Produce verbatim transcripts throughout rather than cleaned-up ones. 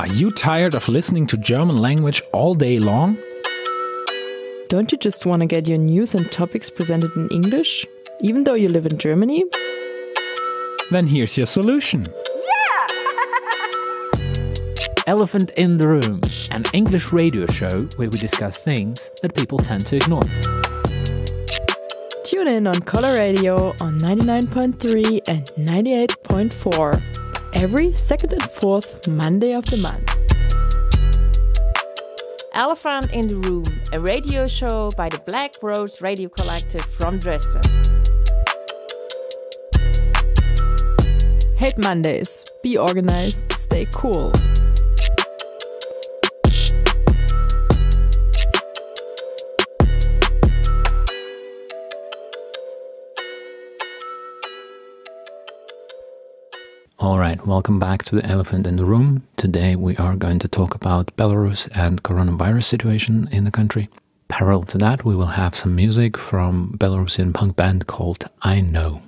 Are you tired of listening to German language all day long? Don't you just want to get your news and topics presented in English, even though you live in Germany? Then here's your solution. Elephant in the Room, an English radio show where we discuss things that people tend to ignore. Tune in on Color Radio on ninety-nine point three and ninety-eight point four every second and fourth Monday of the month. Elephant in the Room, a radio show by the Black Rose Radio Collective from Dresden. Hate Mondays. Be organized. Stay cool. Alright, welcome back to the Elephant in the Room. Today we are going to talk about Belarus and coronavirus situation in the country. Parallel to that, we will have some music from Belarusian punk band called I Know.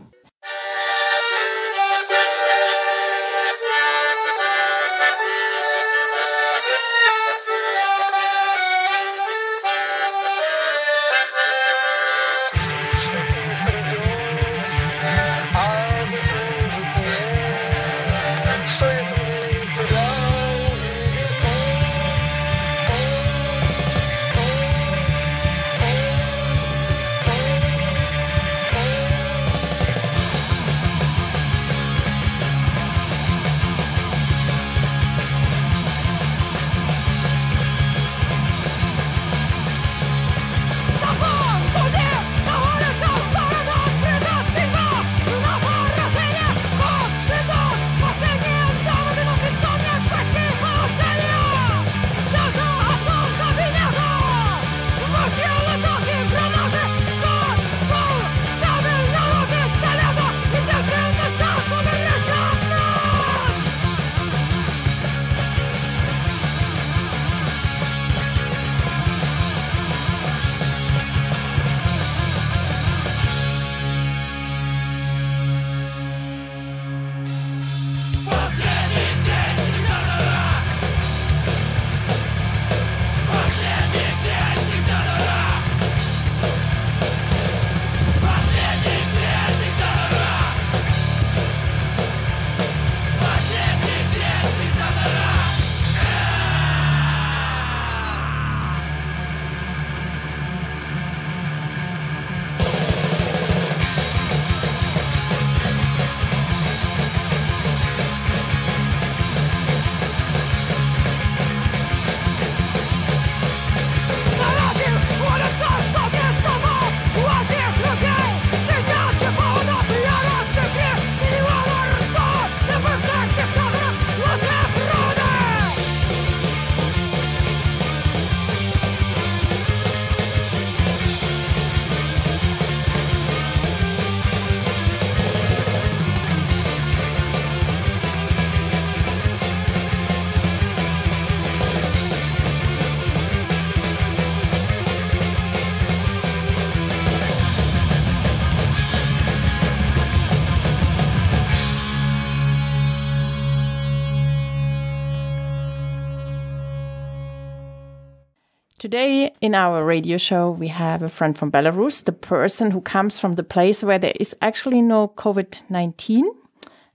Today in our radio show, we have a friend from Belarus, the person who comes from the place where there is actually no COVID nineteen.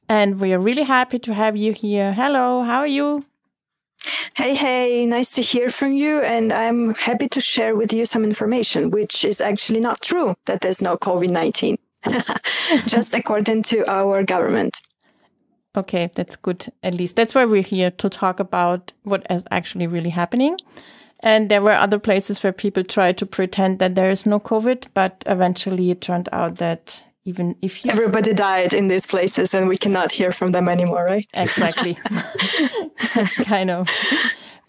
And we are really happy to have you here. Hello, how are you? Hey, hey, nice to hear from you. And I'm happy to share with you some information, which is actually not true that there's no COVID nineteen, just according to our government. Okay, that's good. At least that's why we're here, to talk about what is actually really happening. And there were other places where people tried to pretend that there is no COVID, but eventually it turned out that even if you... Everybody died in these places and we cannot hear from them anymore, right? Exactly. Kind of.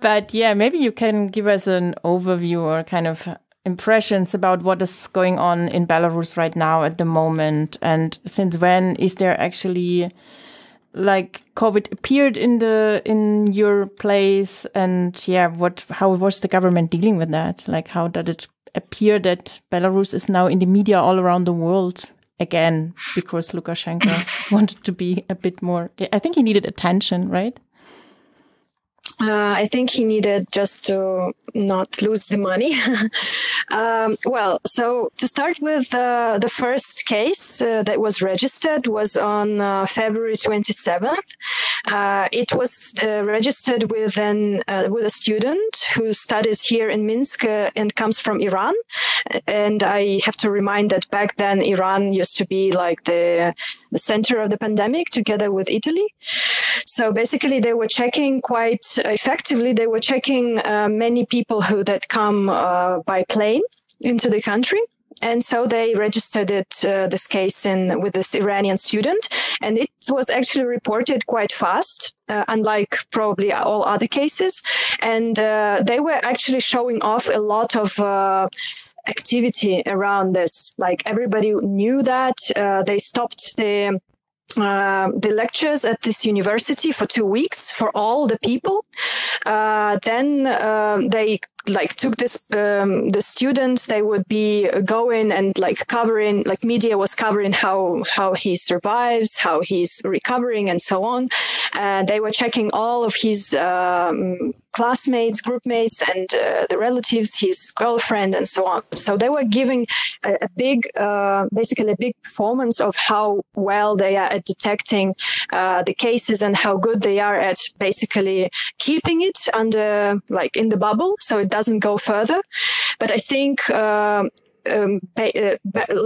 But yeah, maybe you can give us an overview or kind of impressions about what is going on in Belarus right now at the moment. And since when is there actually... like COVID appeared in the in your place, and yeah, what how was the government dealing with that? Like, how did it appear that Belarus is now in the media all around the world again because Lukashenko wanted to be a bit more? I think he needed attention, right? Uh, I think he needed just to not lose the money. um, well, so to start with, uh, the first case uh, that was registered was on uh, February twenty-seventh. Uh, it was uh, registered with an uh, with a student who studies here in Minsk uh, and comes from Iran. And I have to remind that back then Iran used to be like the the center of the pandemic, together with Italy. So basically, they were checking quite effectively. They were checking uh, many people who that come uh, by plane into the country. And so they registered it, uh, this case in with this Iranian student, and it was actually reported quite fast, uh, unlike probably all other cases. And uh, they were actually showing off a lot of uh, activity around this. Like everybody knew that uh, they stopped the Uh, the lectures at this university for two weeks for all the people. Uh, then uh, they like took this um, the students. They would be going and like covering, like media was covering how how he survives, how he's recovering, and so on. And uh, they were checking all of his um, classmates, groupmates, and uh, the relatives, his girlfriend, and so on. So they were giving a, a big, uh, basically a big performance of how well they are at detecting uh, the cases and how good they are at basically keeping it under, like, in the bubble, so it doesn't go further. But I think uh, um,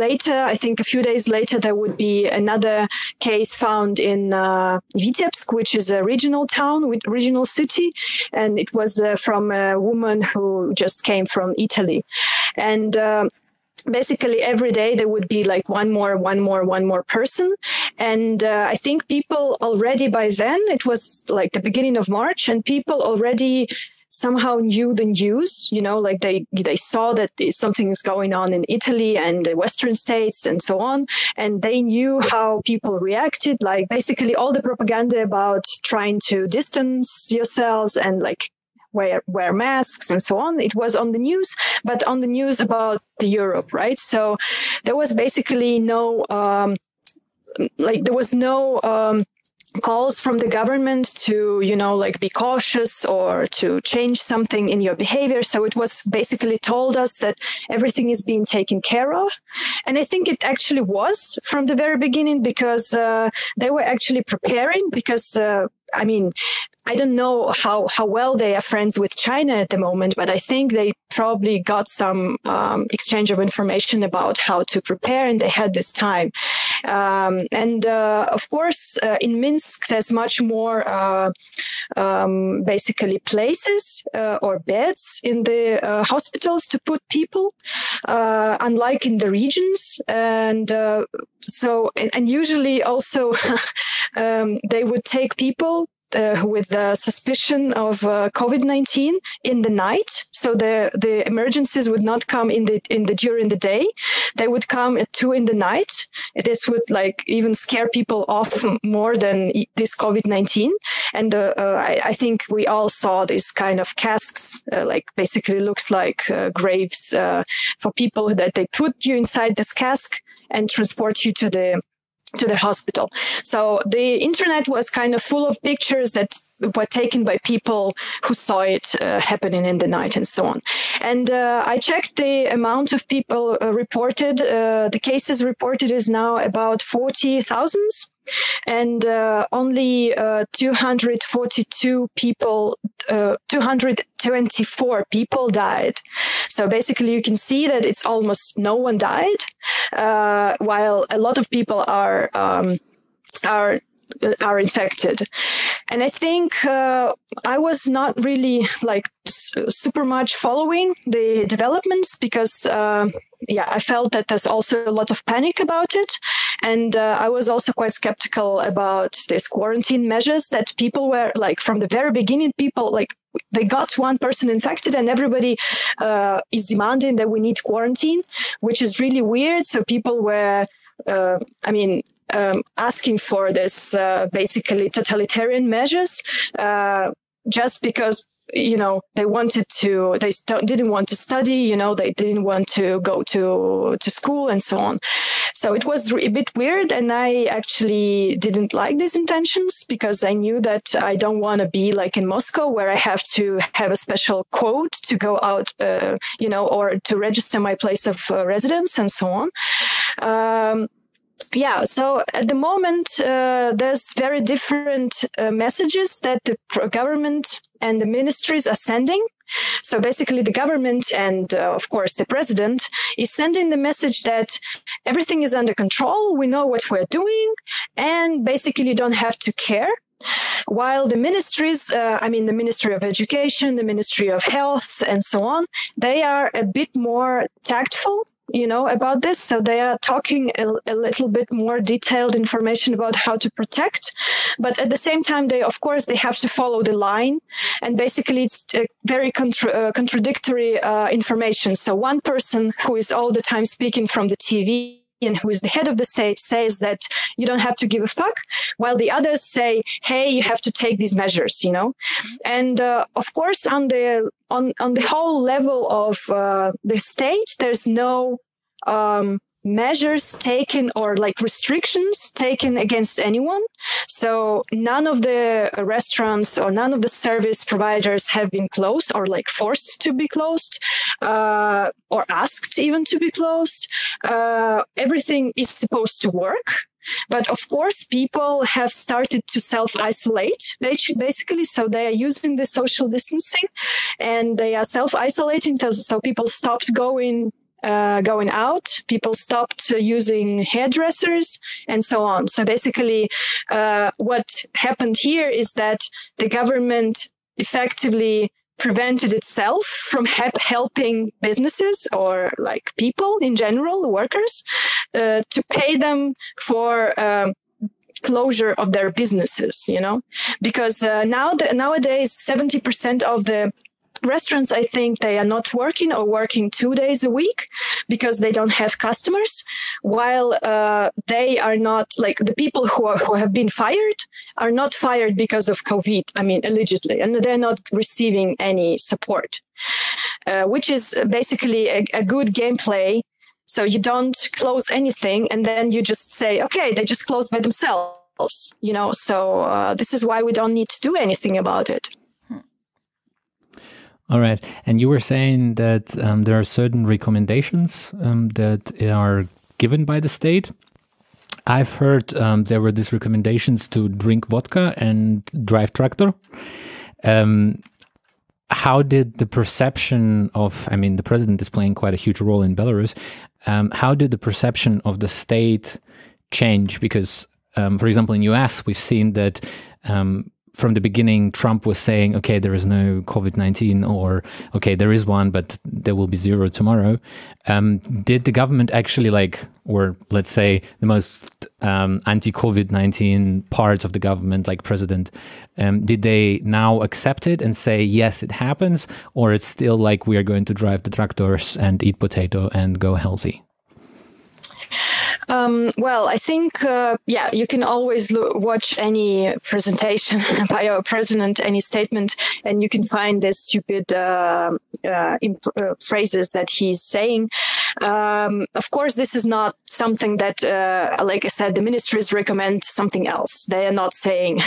later, I think a few days later, there would be another case found in uh, Vitebsk, which is a regional town, regional city, and it was uh, from a woman who just came from Italy. And uh, basically every day there would be like one more, one more, one more person. And uh, I think people already by then, it was like the beginning of March, and people already somehow knew the news, you know, like they they saw that something is going on in Italy and the Western states and so on. And they knew how people reacted, like basically all the propaganda about trying to distance yourselves and like wear, wear masks and so on. It was on the news, but on the news about the Europe, right? So there was basically no, um, like there was no... Um, calls from the government to, you know, like be cautious or to change something in your behavior. So it was basically told us that everything is being taken care of. And I think it actually was from the very beginning, because uh, they were actually preparing, because, uh, I mean, I don't know how, how well they are friends with China at the moment, but I think they probably got some um, exchange of information about how to prepare, and they had this time. Um, and uh, of course, uh, in Minsk, there's much more uh, um, basically places uh, or beds in the uh, hospitals to put people, uh, unlike in the regions. And uh, so, and usually also um, they would take people Uh, with the suspicion of uh, COVID nineteen in the night, so the the emergencies would not come in the in the during the day. They would come at two in the night. This would like even scare people off more than this COVID nineteen. And uh, uh, I, I think we all saw these kind of casks, uh, like basically looks like uh, graves uh, for people, that they put you inside this cask and transport you to the to the hospital. So the internet was kind of full of pictures that were taken by people who saw it uh, happening in the night and so on. And uh, I checked the amount of people uh, reported. Uh, the cases reported is now about forty thousand, and uh, only uh, two hundred forty-two people, uh, two hundred twenty-four people died. So basically you can see that it's almost no one died, uh, while a lot of people are, um, are, are infected. And I think uh, I was not really like super much following the developments, because uh, yeah, I felt that there's also a lot of panic about it. And uh, I was also quite skeptical about these quarantine measures that people were like from the very beginning, people like they got one person infected and everybody uh, is demanding that we need quarantine, which is really weird. So people were, uh, I mean, Um, asking for this uh, basically totalitarian measures uh, just because you know, they wanted to, they st- didn't want to study, you know, they didn't want to go to, to school and so on. So it was a bit weird. And I actually didn't like these intentions, because I knew that I don't want to be like in Moscow, where I have to have a special code to go out, uh, you know, or to register my place of uh, residence and so on. Um, Yeah, so at the moment, uh, there's very different uh, messages that the government and the ministries are sending. So basically, the government and, uh, of course, the president is sending the message that everything is under control. We know what we're doing, and basically you don't have to care. While the ministries, uh, I mean, the Ministry of Education, the Ministry of Health and so on, they are a bit more tactful, you know, about this. So they are talking a, a little bit more detailed information about how to protect. But at the same time, they, of course, they have to follow the line. And basically, it's uh, very contra- uh, contradictory uh, information. So one person who is all the time speaking from the T V and who is the head of the state says that you don't have to give a fuck, while the others say, hey, you have to take these measures, you know. And uh, of course, on the on on the whole level of uh, the state, there's no um, measures taken or like restrictions taken against anyone. So none of the restaurants or none of the service providers have been closed or like forced to be closed, uh, or asked even to be closed. Uh, everything is supposed to work. But of course, people have started to self-isolate, basically. So they are using the social distancing and they are self-isolating. So people stopped going Uh, going out, people stopped uh, using hairdressers and so on. So basically, uh, what happened here is that the government effectively prevented itself from ha- helping businesses or like people in general, workers, uh, to pay them for um, closure of their businesses, you know, because uh, now the, nowadays seventy percent of the restaurants, I think, they are not working or working two days a week because they don't have customers, while uh, they are not, like, the people who are, who have been fired are not fired because of COVID, I mean, allegedly, and they're not receiving any support, uh, which is basically a, a good gameplay. So you don't close anything and then you just say, okay, they just closed by themselves, you know, so uh, this is why we don't need to do anything about it. All right. And you were saying that um, there are certain recommendations um, that are given by the state. I've heard um, there were these recommendations to drink vodka and drive tractor. Um, how did the perception of, I mean, the president is playing quite a huge role in Belarus. Um, how did the perception of the state change? Because, um, for example, in the U S, we've seen that um, from the beginning, Trump was saying, okay, there is no COVID nineteen, or okay, there is one, but there will be zero tomorrow. Um, did the government actually like, or let's say the most um, anti-COVID nineteen parts of the government, like president, um, did they now accept it and say, yes, it happens, or it's still like we are going to drive the tractors and eat potato and go healthy? Um, well, I think, uh, yeah, you can always lo- watch any presentation by our president, any statement, and you can find the stupid uh, uh, imp- uh, phrases that he's saying. Um, of course, this is not something that, uh, like I said, the ministries recommend something else. They are not saying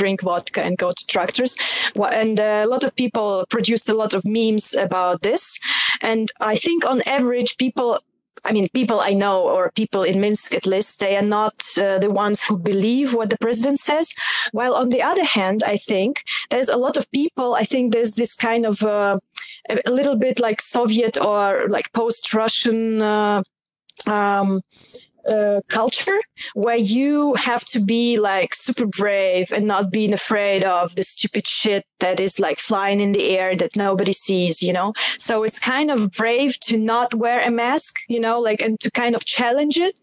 drink vodka and go to tractors. And a lot of people produced a lot of memes about this. And I think on average, people... I mean, people I know, or people in Minsk at least, they are not uh, the ones who believe what the president says. While on the other hand, I think there's a lot of people, I think there's this kind of uh, a little bit like Soviet or like post-Russian uh, um Uh, culture where you have to be like super brave and not being afraid of the stupid shit that is like flying in the air that nobody sees, you know. So it's kind of brave to not wear a mask, you know, like, and to kind of challenge it.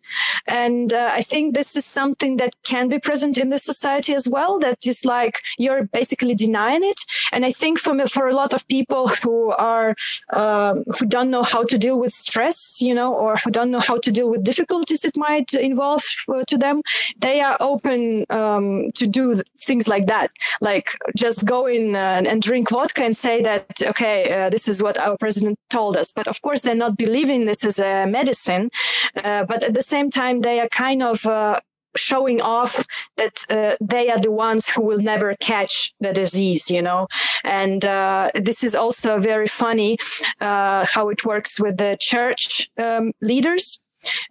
And uh, I think this is something that can be present in the society as well, that is like you're basically denying it. And I think for me, for a lot of people who are uh, who don't know how to deal with stress, you know, or who don't know how to deal with difficulties it might involve uh, to them, they are open um, to do things like that, like just go in uh, and drink vodka and say that, okay, uh, this is what our president told us. But of course, they're not believing this is a medicine. Uh, but at the same time, they are kind of uh, showing off that uh, they are the ones who will never catch the disease, you know. And uh, this is also very funny uh, how it works with the church um, leaders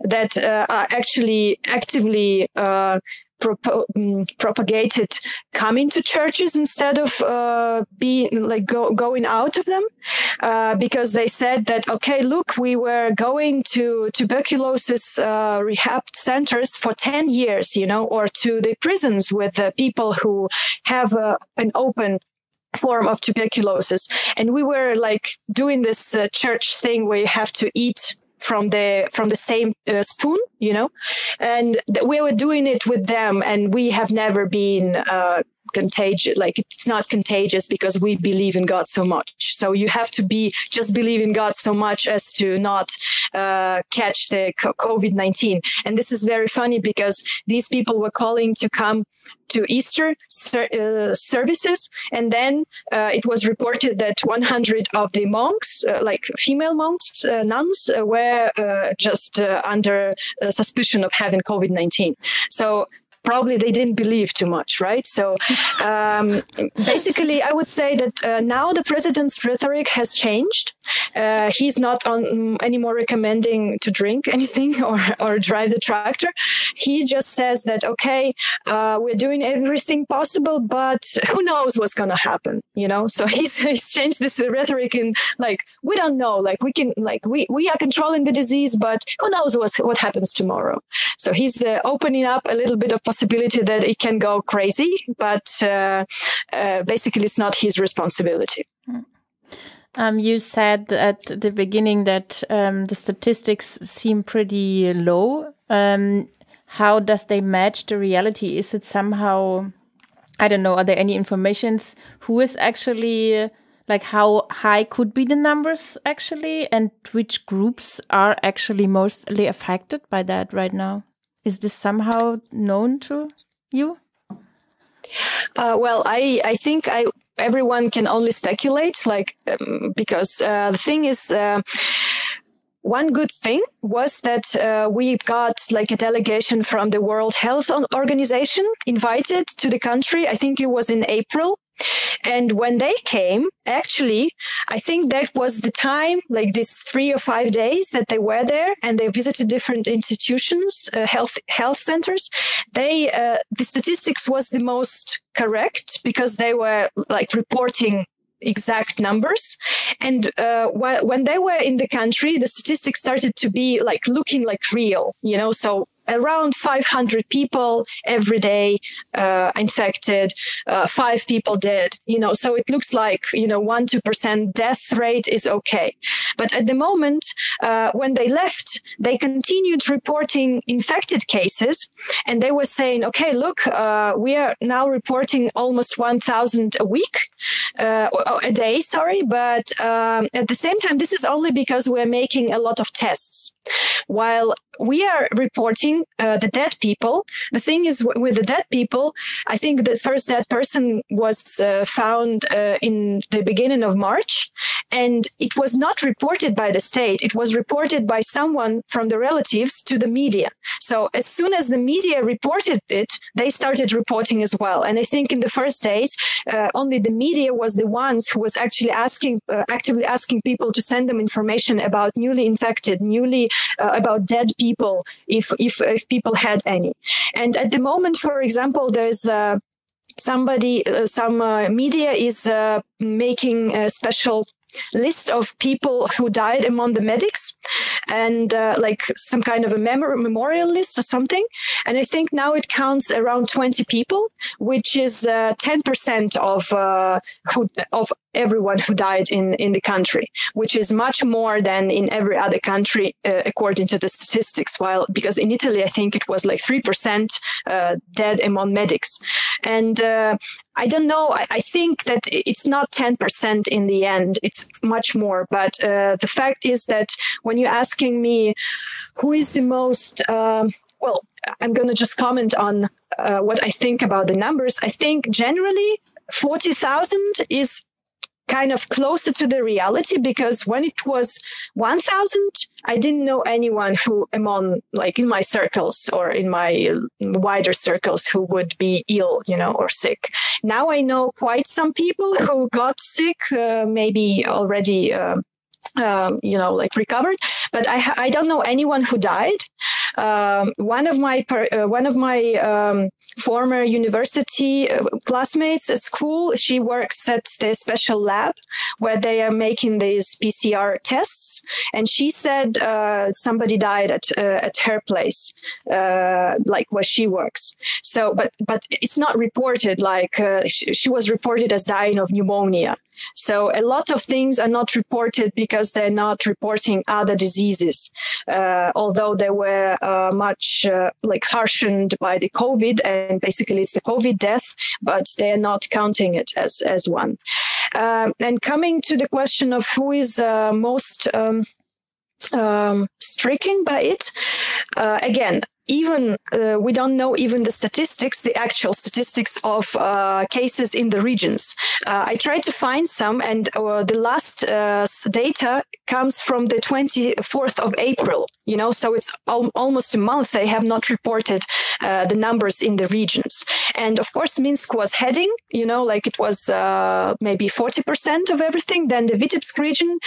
that uh, are actually actively uh, Prop- um, propagated coming to churches instead of uh, being like go- going out of them, uh, because they said that, okay, look, we were going to tuberculosis uh, rehab centers for ten years, you know, or to the prisons with the people who have uh, an open form of tuberculosis. And we were like doing this uh, church thing where you have to eat from the from the same uh, spoon, you know, and th- we were doing it with them, and we have never been uh, contagious. Like, it's not contagious because we believe in God so much. So you have to be just believe in God so much as to not uh, catch the covid nineteen. And this is very funny because these people were calling to come to Easter ser- uh, services. And then uh, it was reported that one hundred of the monks, uh, like female monks, uh, nuns, uh, were uh, just uh, under uh, suspicion of having covid nineteen. So probably they didn't believe too much, right? So um, basically, I would say that uh, now the president's rhetoric has changed. Uh, he's not on, um, anymore recommending to drink anything or, or drive the tractor. He just says that, okay, uh, we're doing everything possible, but who knows what's going to happen, you know? So he's, he's changed this rhetoric in like, we don't know, like we can, like we, we are controlling the disease, but who knows what, what happens tomorrow. So he's uh, opening up a little bit of possibility that it can go crazy, but uh, uh, basically it's not his responsibility. Mm. Um, you said at the beginning that um, the statistics seem pretty low. Um, how does they match the reality? Is it somehow, I don't know, are there any informations who is actually, like how high could be the numbers actually, and which groups are actually mostly affected by that right now? Is this somehow known to you? Uh, well, I, I think I... everyone can only speculate, like, um, because uh, the thing is, uh, one good thing was that uh, we got like a delegation from the World Health Organization invited to the country. I think it was in April. And when they came, actually, I think that was the time, like these three or five days that they were there, and they visited different institutions, uh, health health centers. They uh, the statistics was the most correct because they were like reporting exact numbers. And uh, wh- when they were in the country, the statistics started to be like looking like real, you know, so around five hundred people every day uh, infected, uh, five people dead, you know, so it looks like, you know, one, two percent death rate is okay. But at the moment, uh, when they left, they continued reporting infected cases, and they were saying, okay, look, uh, we are now reporting almost one thousand a week, uh, a day, sorry. But um, at the same time, this is only because we're making a lot of tests. While we are reporting uh, the dead people, the thing is w- with the dead people, I think the first dead person was uh, found uh, in the beginning of March, and it was not reported by the state. It was reported by someone from the relatives to the media. So as soon as the media reported it, they started reporting as well. And I think in the first days, uh, only the media was the ones who was actually asking, uh, actively asking people to send them information about newly infected, newly uh, about dead people. people if, if if people had any. And at the moment, for example, there's uh, somebody, uh, some uh, media is uh, making a special list of people who died among the medics, and uh, like some kind of a mem- memorial list or something. And I think now it counts around twenty people, which is uh, ten percent of uh, who, of everyone who died in, in the country, which is much more than in every other country, uh, according to the statistics. While, because in Italy, I think it was like three percent uh, dead among medics. And uh, I don't know, I, I think that it's not ten percent in the end, it's much more. But uh, the fact is that when you're asking me who is the most, um, well, I'm going to just comment on uh, what I think about the numbers. I think generally forty thousand is kind of closer to the reality, because when it was one thousand, I didn't know anyone who among, like in my circles or in my wider circles, who would be ill, you know, or sick. Now I know quite some people who got sick, uh, maybe already, uh, um, you know, like recovered, but I, I don't know anyone who died. Um, one of my, per, uh, one of my, um, former university classmates at school, she works at the special lab where they are making these P C R tests. And she said uh, somebody died at uh, at her place, uh, like where she works. So, but but it's not reported. Like uh, she, she was reported as dying of pneumonia. So a lot of things are not reported because they're not reporting other diseases, uh, although they were uh, much uh, like harshened by the COVID, and basically it's the COVID death, but they're not counting it as, as one. Um, and coming to the question of who is uh, most um, um, stricken by it, uh, again, even uh, we don't know even the statistics, the actual statistics of uh, cases in the regions. Uh, I tried to find some, and uh, the last uh, data comes from the twenty-fourth of April, you know, so it's al almost a month. They have not reported uh, the numbers in the regions. And of course, Minsk was heading, you know, like it was uh, maybe forty percent of everything. Then the Vitebsk region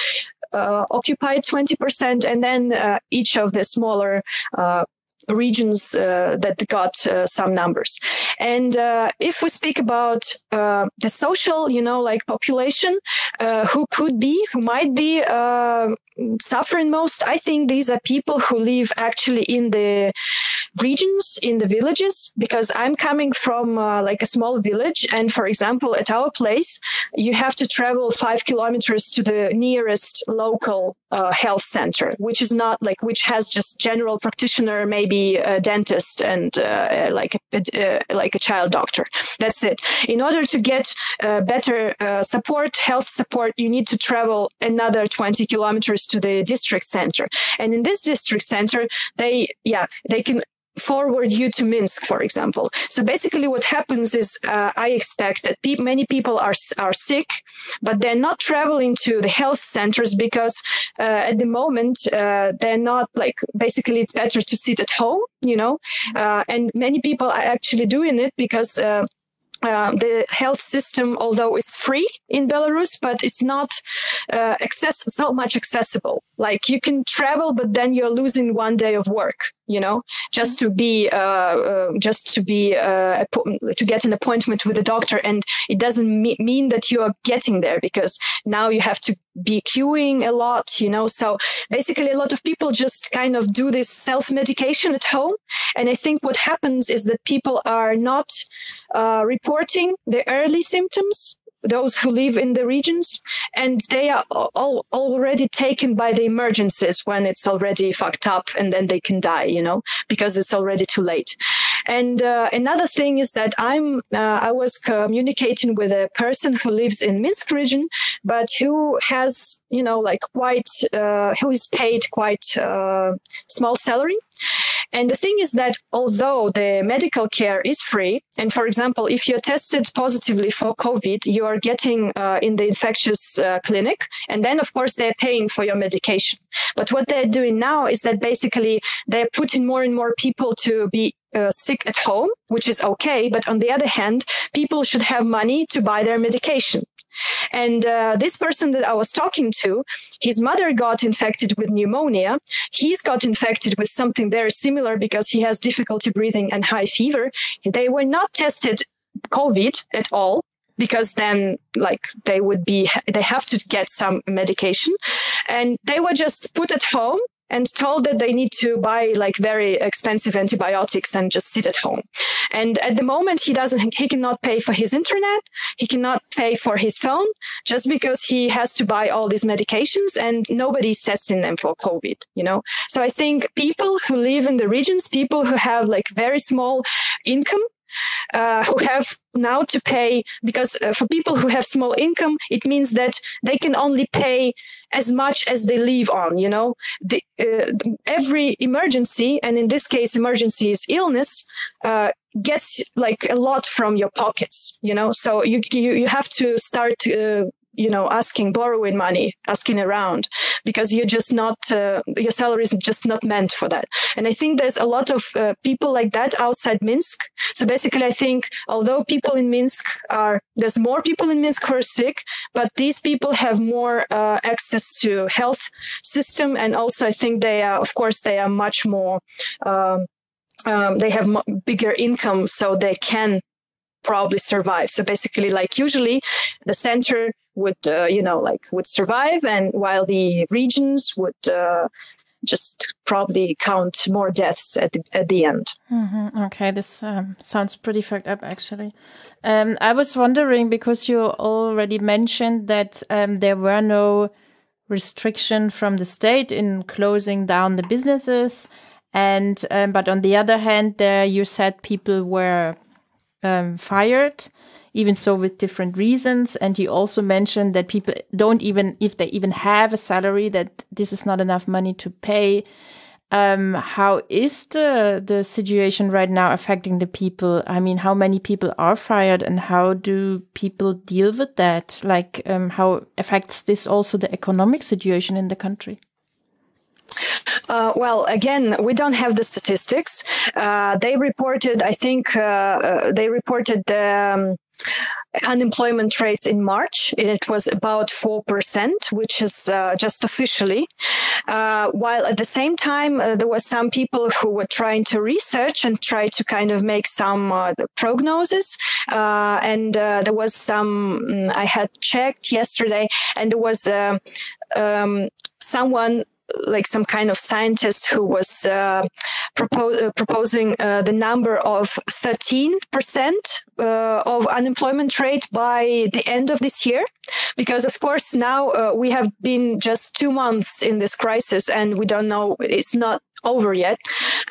uh, occupied twenty percent, and then uh, each of the smaller uh, regions uh, that got uh, some numbers. And uh, if we speak about uh, the social, you know, like population, uh, who could be, who might be uh, suffering most, I think these are people who live actually in the regions, in the villages, because I'm coming from uh, like a small village. And for example, at our place, you have to travel five kilometers to the nearest local uh, health center, which is not like, which has just general practitioner, maybe a dentist and uh, like a, uh, like a child doctor. That's it. In order to get uh, better uh, support, health support, you need to travel another twenty kilometers to the district center. And in this district center, they, yeah, they can forward you to Minsk, for example. So basically what happens is uh, I expect that pe many people are, are sick, but they're not traveling to the health centers because uh, at the moment uh, they're not like, basically it's better to sit at home, you know, uh, and many people are actually doing it because uh, Uh, the health system, although it's free in Belarus, but it's not uh, access, so much accessible. Like you can travel, but then you're losing one day of work, you know, just to be, uh, uh, just to be, uh, to get an appointment with a doctor. And it doesn't me mean that you are getting there, because now you have to be queuing a lot, you know. So basically a lot of people just kind of do this self-medication at home. And I think what happens is that people are not uh, reporting the early symptoms, those who live in the regions, and they are all already taken by the emergencies when it's already fucked up, and then they can die, you know, because it's already too late. And uh, another thing is that I'm, uh, I was communicating with a person who lives in Minsk region, but who has, you know, like quite, uh, who is paid quite uh, small salary. And the thing is that although the medical care is free, and for example, if you're tested positively for COVID, you are getting uh, in the infectious uh, clinic, and then of course they're paying for your medication. But what they're doing now is that basically they're putting more and more people to be Uh, sick at home, which is okay. But on the other hand, people should have money to buy their medication. And uh, this person that I was talking to, his mother got infected with pneumonia. He's got infected with something very similar because he has difficulty breathing and high fever. They were not tested COVID at all, because then like they would be, they have to get some medication, and they were just put at home and told that they need to buy like very expensive antibiotics and just sit at home. And at the moment, he doesn't, he cannot pay for his internet. He cannot pay for his phone just because he has to buy all these medications and nobody's testing them for COVID, you know? So I think people who live in the regions, people who have like very small income, Uh, who have now to pay, because uh, for people who have small income, it means that they can only pay as much as they live on, you know, the, uh, every emergency. And in this case, emergency is illness, uh, gets like a lot from your pockets, you know, so you, you, you have to start, uh, you know, asking, borrowing money, asking around, because you're just not, uh, your salary is just not meant for that. And I think there's a lot of uh, people like that outside Minsk. So basically, I think although people in Minsk are, there's more people in Minsk who are sick, but these people have more uh, access to health system. And also, I think they are, of course, they are much more, um, um, they have bigger income, so they can probably survive. So basically, like usually the center would, uh, you know, like would survive, and while the regions would uh, just probably count more deaths at the, at the end. Mm-hmm. Okay, this um, sounds pretty fucked up, actually. Um, I was wondering, because you already mentioned that um, there were no restriction from the state in closing down the businesses, and um, but on the other hand, there you said people were Um, fired, even so with different reasons. And you also mentioned that people don't even, if they even have a salary, that this is not enough money to pay. Um, how is the, the situation right now affecting the people? I mean, how many people are fired and how do people deal with that? Like, um, how affects this also the economic situation in the country? Uh, well, again, we don't have the statistics. Uh, they reported, I think, uh, uh, they reported the um, unemployment rates in March. And it was about four percent, which is uh, just officially. Uh, while at the same time, uh, there were some people who were trying to research and try to kind of make some uh, prognosis. Uh, and uh, there was some, I had checked yesterday, and there was uh, um, someone, like some kind of scientist who was uh, propose, uh, proposing uh, the number of thirteen percent uh, of unemployment rate by the end of this year. Because, of course, now uh, we have been just two months in this crisis and we don't know, it's not over yet.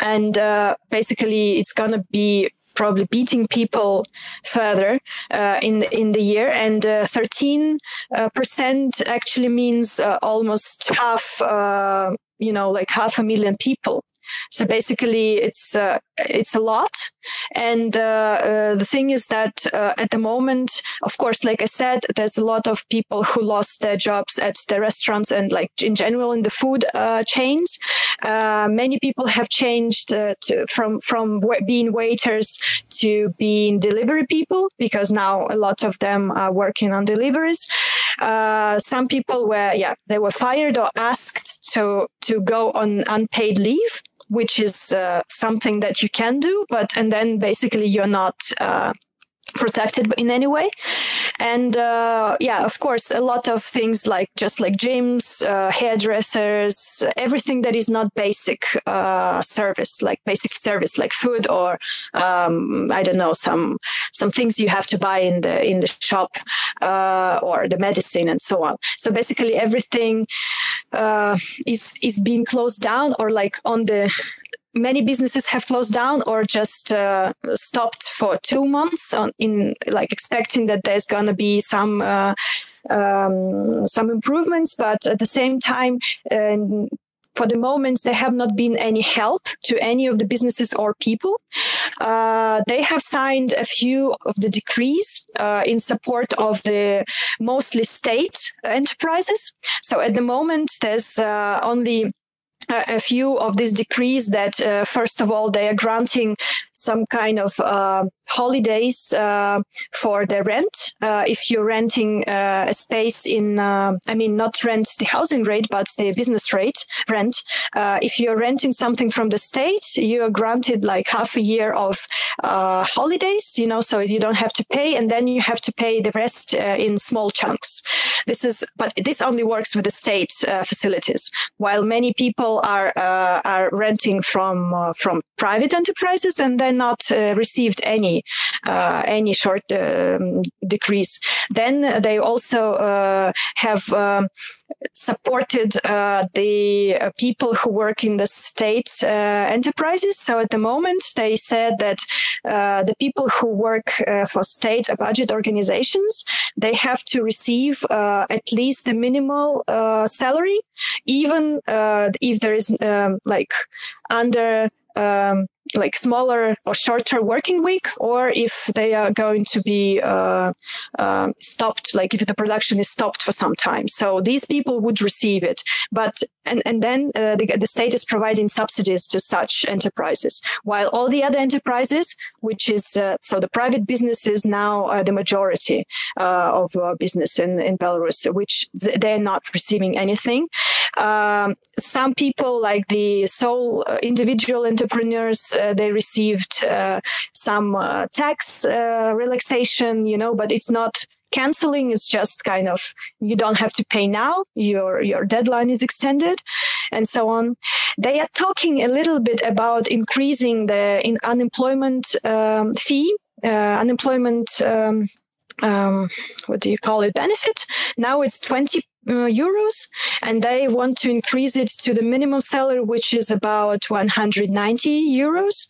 And uh, basically, it's going to be probably beating people further uh, in in the year, and thirteen percent uh, uh, actually means uh, almost half, uh, you know, like half a million people. So basically, it's uh, it's a lot. And uh, uh, the thing is that uh, at the moment, of course, like I said, there's a lot of people who lost their jobs at the restaurants and like in general in the food uh, chains. Uh, many people have changed uh, to, from from being waiters to being delivery people, because now a lot of them are working on deliveries. Uh, some people were, yeah, they were fired or asked to to go on unpaid leave, which is uh, something that you can do, but and then basically you're not uh, protected in any way. And uh, yeah, of course, a lot of things like just like gyms, uh, hairdressers, everything that is not basic uh, service, like basic service like food or um, I don't know, some some things you have to buy in the in the shop uh, or the medicine and so on. So basically, everything uh, is is being closed down, or like on the. Many businesses have closed down or just uh, stopped for two months on, in like expecting that there's going to be some uh, um, some improvements. But at the same time, um, for the moment, there have not been any help to any of the businesses or people. Uh, they have signed a few of the decrees uh, in support of the mostly state enterprises. So at the moment, there's uh, only... Uh, a few of these decrees that, uh, first of all, they are granting some kind of uh, holidays uh, for the rent. Uh, if you're renting uh, a space in, uh, I mean, not rent the housing rate, but the business rate rent. Uh, if you're renting something from the state, you are granted like half a year of uh, holidays, you know, so you don't have to pay, and then you have to pay the rest uh, in small chunks. This is, but this only works with the state uh, facilities, while many people are uh, are renting from uh, from private enterprises, and they're not uh, received any uh, any short um, decrease. Then they also uh, have um, supported uh, the uh, people who work in the state uh, enterprises. So at the moment, they said that uh, the people who work uh, for state budget organizations, they have to receive uh, at least the minimal uh, salary, even uh, if there is um, like under um, like smaller or shorter working week, or if they are going to be uh, uh, stopped, like if the production is stopped for some time. So these people would receive it. But and, and then uh, the, the state is providing subsidies to such enterprises, while all the other enterprises, which is, uh, so the private businesses now are the majority uh, of uh, business in, in Belarus, which th they're not receiving anything. Um, some people, like the sole uh, individual entrepreneurs, Uh, they received uh, some uh, tax uh, relaxation, you know, but it's not canceling. It's just kind of, you don't have to pay now. Your your deadline is extended, and so on. They are talking a little bit about increasing the in unemployment um, fee, uh, unemployment. Um, um, what do you call it? Benefit. Now it's twenty. Uh, euros, and they want to increase it to the minimum salary, which is about one hundred ninety euros.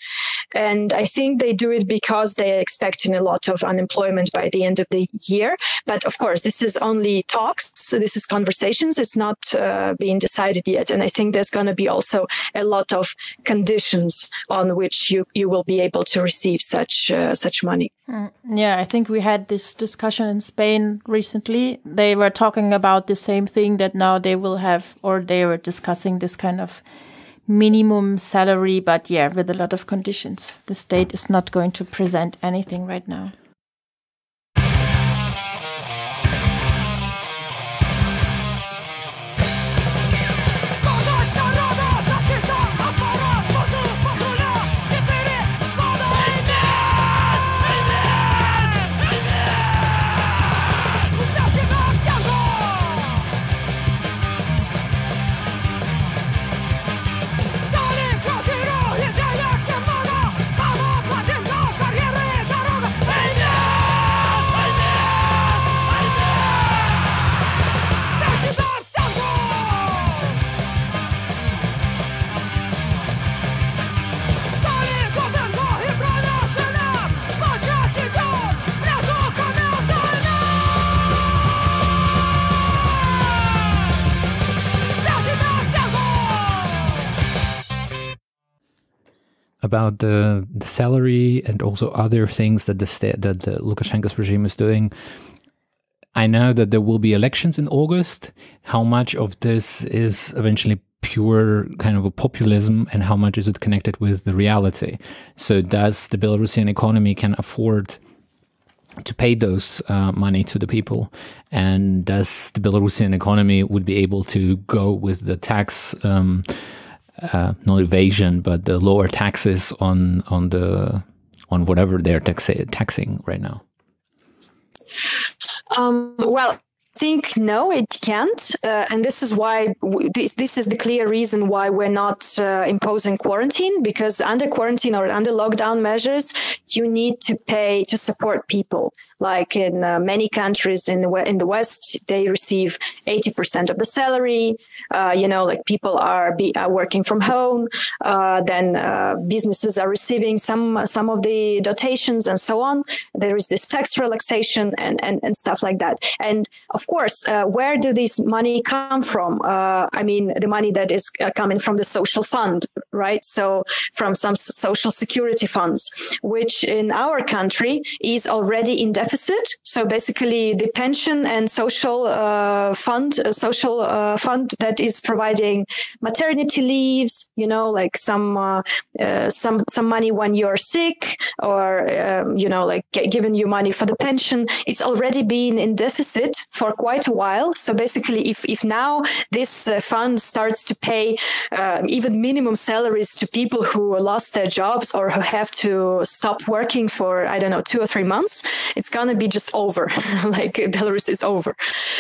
And I think they do it because they're expecting a lot of unemployment by the end of the year. But of course, this is only talks. So this is conversations. It's not uh, being decided yet. And I think there's going to be also a lot of conditions on which you, you will be able to receive such, uh, such money. Mm, yeah, I think we had this discussion in Spain recently. They were talking about this same thing, that now they will have, or they were discussing this kind of minimum salary, but yeah, with a lot of conditions. The state is not going to present anything right now. About the, the salary and also other things that the state, that the Lukashenko's regime is doing. I know that there will be elections in August. How much of this is eventually pure kind of a populism, and how much is it connected with the reality? So does the Belarusian economy can afford to pay those uh, money to the people? And does the Belarusian economy would be able to go with the tax um, Uh, not evasion, but the lower taxes on on the on whatever they're tax taxing right now? Um, well, I think no, it can't, uh, and this is why we, this this is the clear reason why we're not uh, imposing quarantine, because under quarantine or under lockdown measures, you need to pay to support people. Like in uh, many countries in the in the West, they receive eighty percent of the salary. Uh, you know, like people are be are working from home. Uh, then uh, businesses are receiving some some of the dotations and so on. There is this tax relaxation and and and stuff like that. And of course, uh, where do this money come from? Uh, I mean, the money that is coming from the social fund, right? So from some social security funds, which in our country is already indefinite. deficit. So basically the pension and social uh, fund, uh, social uh, fund that is providing maternity leaves, you know, like some, uh, uh, some, some money when you're sick, or, um, you know, like giving you money for the pension. It's already been in deficit for quite a while. So basically if, if now this uh, fund starts to pay uh, even minimum salaries to people who lost their jobs or who have to stop working for, I don't know, two or three months, it's going to be just over. Like Belarus is over.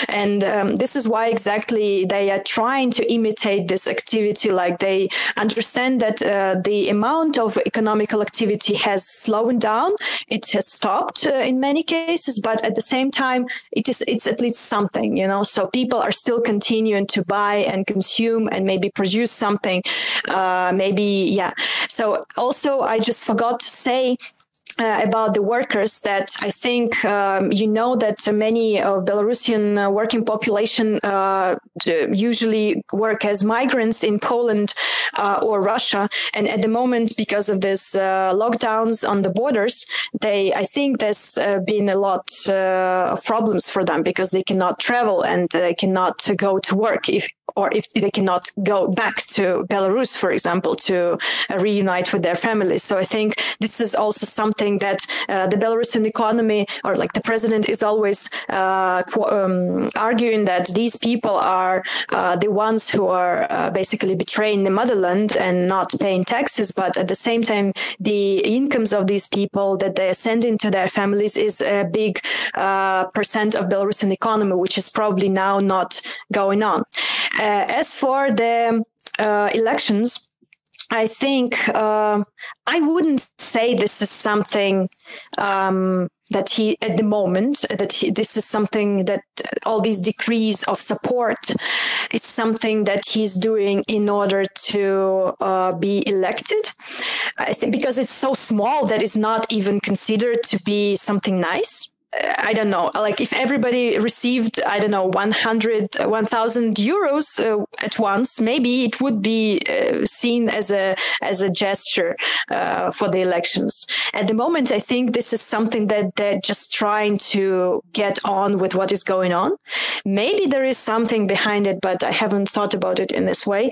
And um, this is why exactly they are trying to imitate this activity. Like they understand that uh, the amount of economical activity has slowed down. It has stopped uh, in many cases, but at the same time, it is, it's at least something, you know, so people are still continuing to buy and consume and maybe produce something. Uh, maybe, yeah. So also, I just forgot to say Uh, about the workers that I think, um, you know, that many of Belarusian uh, working population uh, usually work as migrants in Poland uh, or Russia. And at the moment, because of this uh, lockdowns on the borders, they, I think there's uh, been a lot uh, of problems for them, because they cannot travel and they cannot go to work if or if they cannot go back to Belarus, for example, to uh, reunite with their families. So I think this is also something that uh, the Belarusian economy, or like the president is always uh, um, arguing that these people are uh, the ones who are uh, basically betraying the motherland and not paying taxes. But at the same time, the incomes of these people that they are sending to their families is a big uh, percent of Belarusian economy, which is probably now not going on. Uh, as for the uh, elections, I think uh, I wouldn't say this is something um, that he, at the moment, that he, this is something that all these decrees of support, it's something that he's doing in order to uh, be elected. I think because it's so small that it's not even considered to be something nice. I don't know, like if everybody received, I don't know, one hundred, one thousand euros uh, at once, maybe it would be uh, seen as a as a gesture uh, for the elections. At the moment, I think this is something that they're just trying to get on with what is going on. Maybe there is something behind it, but I haven't thought about it in this way.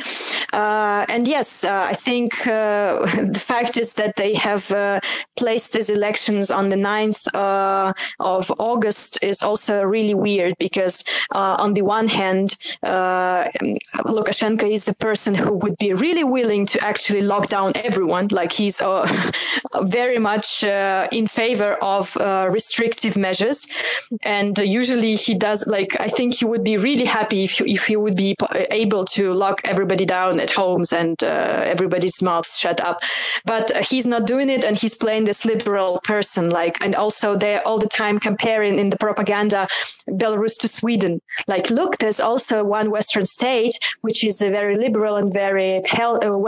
Uh, and yes, uh, I think uh, the fact is that they have uh, placed these elections on the ninth uh, of of August is also really weird, because uh, on the one hand, uh, Lukashenko is the person who would be really willing to actually lock down everyone. Like he's uh, very much uh, in favor of uh, restrictive measures. And usually he does, like, I think he would be really happy if he, if he would be able to lock everybody down at homes and uh, everybody's mouths shut up. But he's not doing it, and he's playing this liberal person. Like, and also they're all the time comparing in the propaganda Belarus to Sweden. Like, look, there's also one Western state which is very liberal and very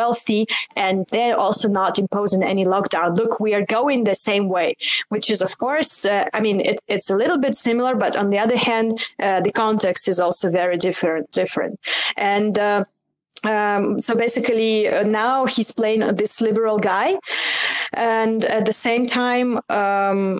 wealthy, and they're also not imposing any lockdown. Look, we are going the same way, which is, of course, uh, I mean, it, it's a little bit similar, but on the other hand, uh, the context is also very different. different. And uh, Um, so basically uh, now he's playing this liberal guy. And at the same time, um,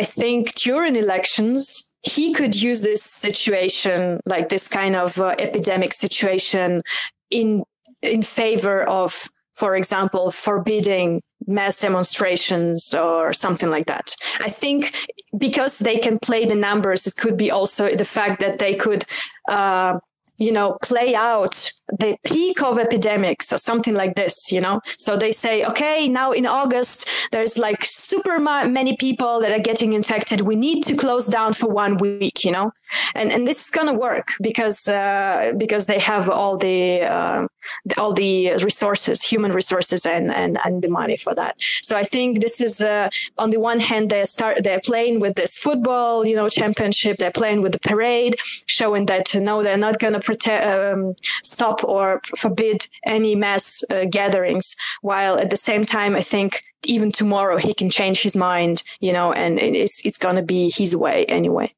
I think during elections, he could use this situation, like this kind of uh, epidemic situation in, in favor of, for example, forbidding mass demonstrations or something like that. I think because they can play the numbers, it could be also the fact that they could, uh, you know, play out the peak of epidemics or something like this, you know. So they say, okay, now in August, there's like super many people that are getting infected. We need to close down for one week, you know, and and this is going to work because uh, because they have all the, uh, the all the resources, human resources and, and, and the money for that. So I think this is uh, on the one hand, they start they're playing with this football, you know, championship. They're playing with the parade, showing that, no, they're not going to Um, stop or forbid any mass uh, gatherings, while at the same time, I think even tomorrow he can change his mind, you know, and it's, it's going to be his way anyway.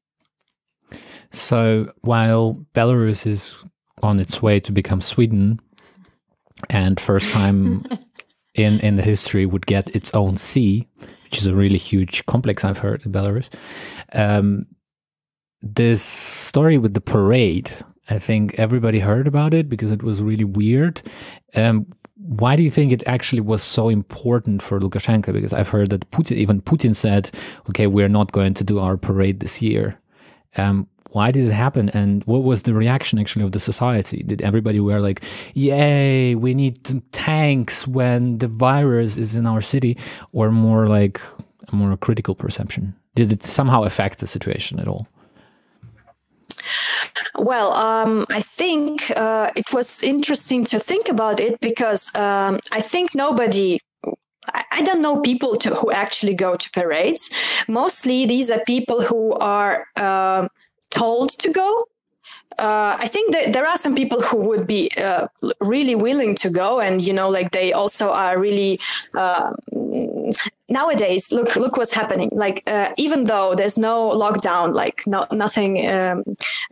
So while Belarus is on its way to become Sweden, and first time in, in the history would get its own sea, which is a really huge complex, I've heard, in Belarus. Um, this story with the parade, I think everybody heard about it because it was really weird. Um, why do you think it actually was so important for Lukashenko? Because I've heard that Putin, even Putin said, okay, we're not going to do our parade this year. Um, why did it happen? And what was the reaction actually of the society? Did everybody were like, yay, we need tanks when the virus is in our city, or more like a more critical perception? Did it somehow affect the situation at all? Well, um, I think uh, it was interesting to think about it, because um, I think nobody, I don't know people to, who actually go to parades. Mostly these are people who are uh, told to go. Uh, I think that there are some people who would be uh, really willing to go, and you know, like they also are really. Uh, nowadays, look, look what's happening. Like uh, even though there's no lockdown, like no nothing, um,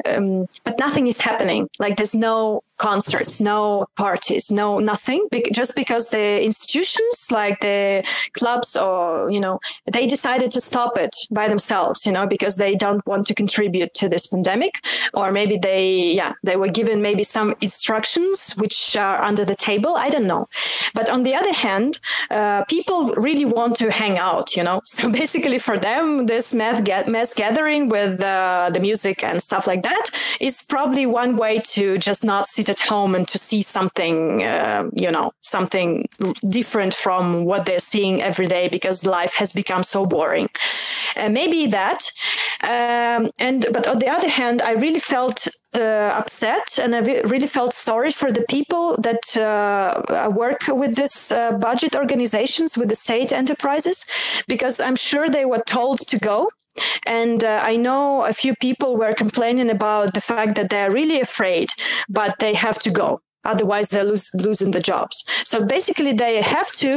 um, but nothing is happening. Like there's no concerts, no parties, no nothing. Be just because the institutions, like the clubs, or you know, they decided to stop it by themselves. You know, because they don't want to contribute to this pandemic, or maybe they. They, yeah, they were given maybe some instructions which are under the table. I don't know. But on the other hand, uh, people really want to hang out, you know. So basically for them, this mass, get, mass gathering with uh, the music and stuff like that is probably one way to just not sit at home and to see something, uh, you know, something different from what they're seeing every day, because life has become so boring. Uh, maybe that. Um, and but on the other hand, I really felt Uh, upset, and I really felt sorry for the people that uh, work with this uh, budget organizations, with the state enterprises, because I'm sure they were told to go. And uh, I know a few people were complaining about the fact that they're really afraid, but they have to go. Otherwise, they're lo losing the jobs. So basically, they have to,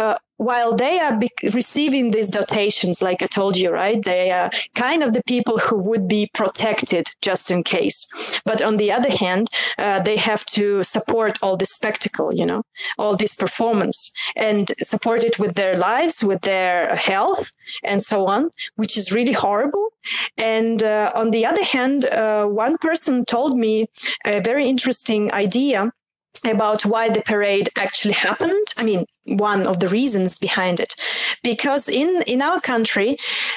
uh, while they are be receiving these dotations, like I told you, right? They are kind of the people who would be protected just in case. But on the other hand, uh, they have to support all this spectacle, you know, all this performance, and support it with their lives, with their health, and so on, which is really horrible. And uh, on the other hand, uh, one person told me a very interesting idea about why the parade actually happened. I mean, one of the reasons behind it, because in in our country,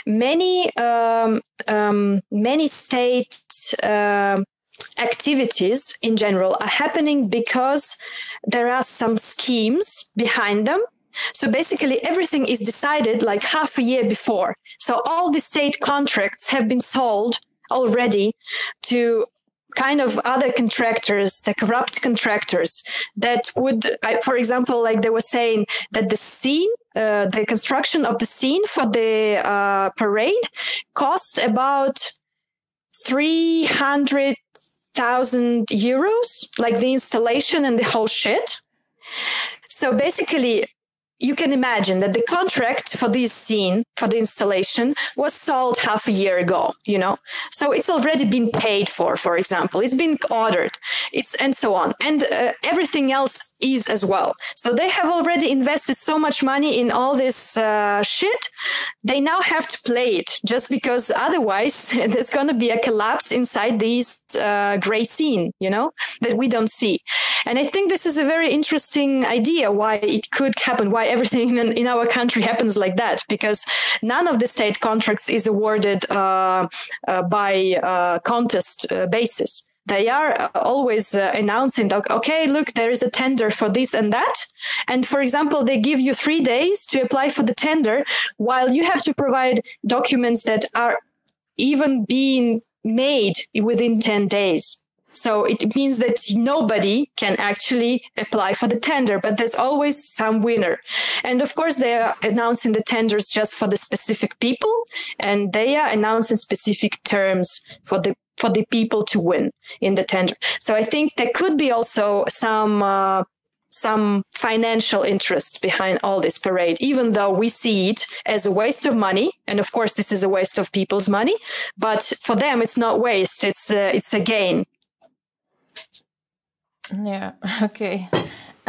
many um, um, many state uh, activities in general are happening because there are some schemes behind them. So basically, everything is decided like half a year before. So all the state contracts have been sold already to kind of other contractors, the corrupt contractors that would, for example, like they were saying that the scene, uh, the construction of the scene for the uh, parade cost about three hundred thousand euros, like the installation and the whole shit. So basically, you can imagine that the contract for this scene, for the installation, was sold half a year ago, you know? So it's already been paid for, for example. It's been ordered, it's and so on. And uh, everything else is as well. So they have already invested so much money in all this uh, shit. They now have to play it, just because otherwise there's going to be a collapse inside this uh, gray scene, you know, that we don't see. And I think this is a very interesting idea why it could happen, why everything in our country happens like that, because none of the state contracts is awarded uh, uh, by uh, contest uh, basis. They are always uh, announcing, okay, look, there is a tender for this and that. And for example, they give you three days to apply for the tender, while you have to provide documents that are even being made within ten days. So it means that nobody can actually apply for the tender, but there's always some winner. And of course, they are announcing the tenders just for the specific people, and they are announcing specific terms for the for the people to win in the tender. So I think there could be also some uh, some financial interest behind all this parade, even though we see it as a waste of money. And of course, this is a waste of people's money, but for them, it's not waste. It's uh, it's a gain. Yeah. Okay.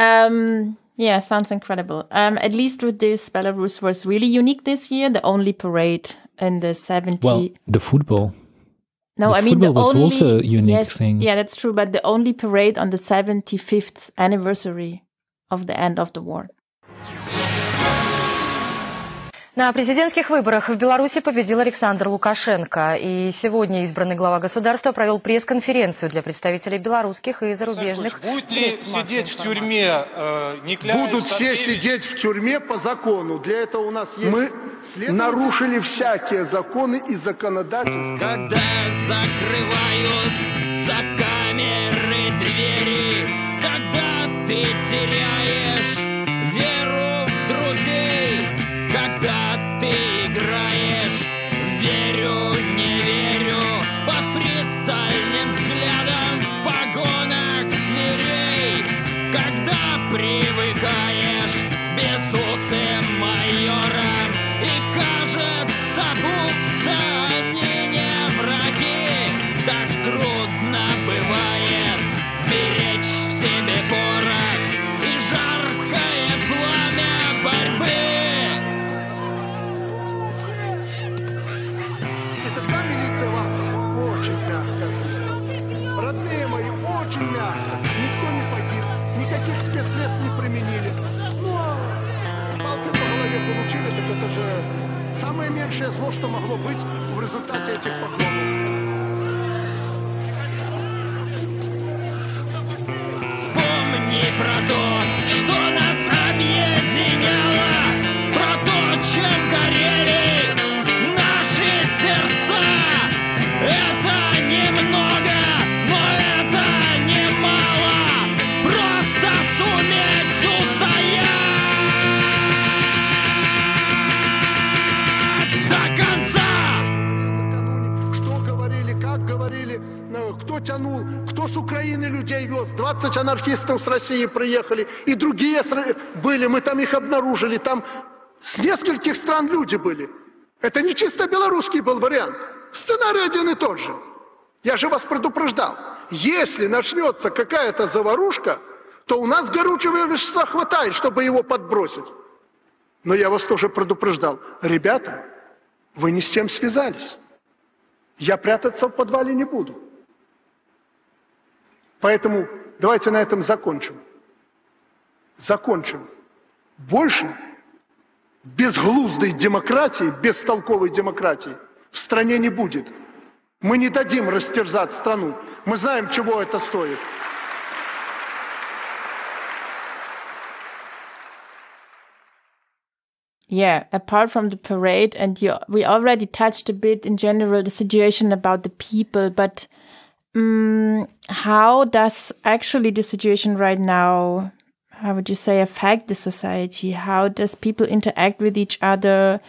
Um, Yeah, sounds incredible. Um, at least with this, Belarus was really unique this year. The only parade in the seventies. Well, the football. No, the I mean, the was only, also a unique yes, thing. Yeah, that's true. But the only parade on the seventy-fifth anniversary of the end of the war. На президентских выборах в Беларуси победил Александр Лукашенко. И сегодня избранный глава государства провел пресс-конференцию для представителей белорусских и зарубежных средств массовой информации. Будут все сидеть в тюрьме по закону. Для этого у нас есть... Мы нарушили всякие законы и законодательства. Когда закрывают за камеры двери, когда ты теряешь веру в друзей, когда ты играешь, верю, не верю, под пристальным взглядом в погонах зверей, когда привыкаешь безусым майором, и кажется, будто они не враги, так трудно бывает сберечь в себе порох и жаркое пламя борьбы. Вспомни про то, что нас объединяло, про то, чем горели наши сердца. Это немного, но это немало. Просто суметь устоять. Кто тянул, кто с Украины людей вез, двадцать анархистов с России приехали, и другие были, мы там их обнаружили, там с нескольких стран люди были. Это не чисто белорусский был вариант, сценарий один и тот же. Я же вас предупреждал, если начнется какая-то заварушка, то у нас горючего вещества хватает, чтобы его подбросить. Но я вас тоже предупреждал, ребята, вы не с тем связались. Я прятаться в подвале не буду. Поэтому давайте на этом закончим. Закончим. Больше безглуздой демократии, бестолковой демократии в стране не будет. Мы не дадим растерзать страну. Мы знаем, чего это стоит. Yeah, apart from the parade, and you, we already touched a bit in general the situation about the people, but um, how does actually the situation right now, how would you say, affect the society? How does people interact with each other?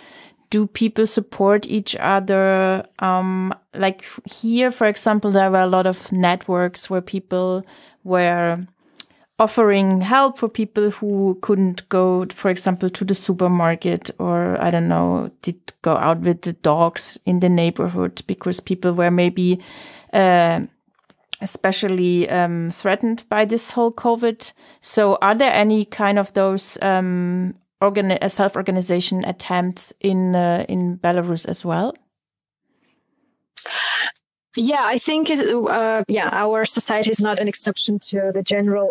Do people support each other? Um, like here, for example, there were a lot of networks where people were offering help for people who couldn't go, for example, to the supermarket, or I don't know, did go out with the dogs in the neighborhood because people were maybe uh, especially um, threatened by this whole COVID. So are there any kind of those um, organi- self-organization attempts in, uh, in Belarus as well? Yeah, I think uh, yeah, our society is not an exception to the general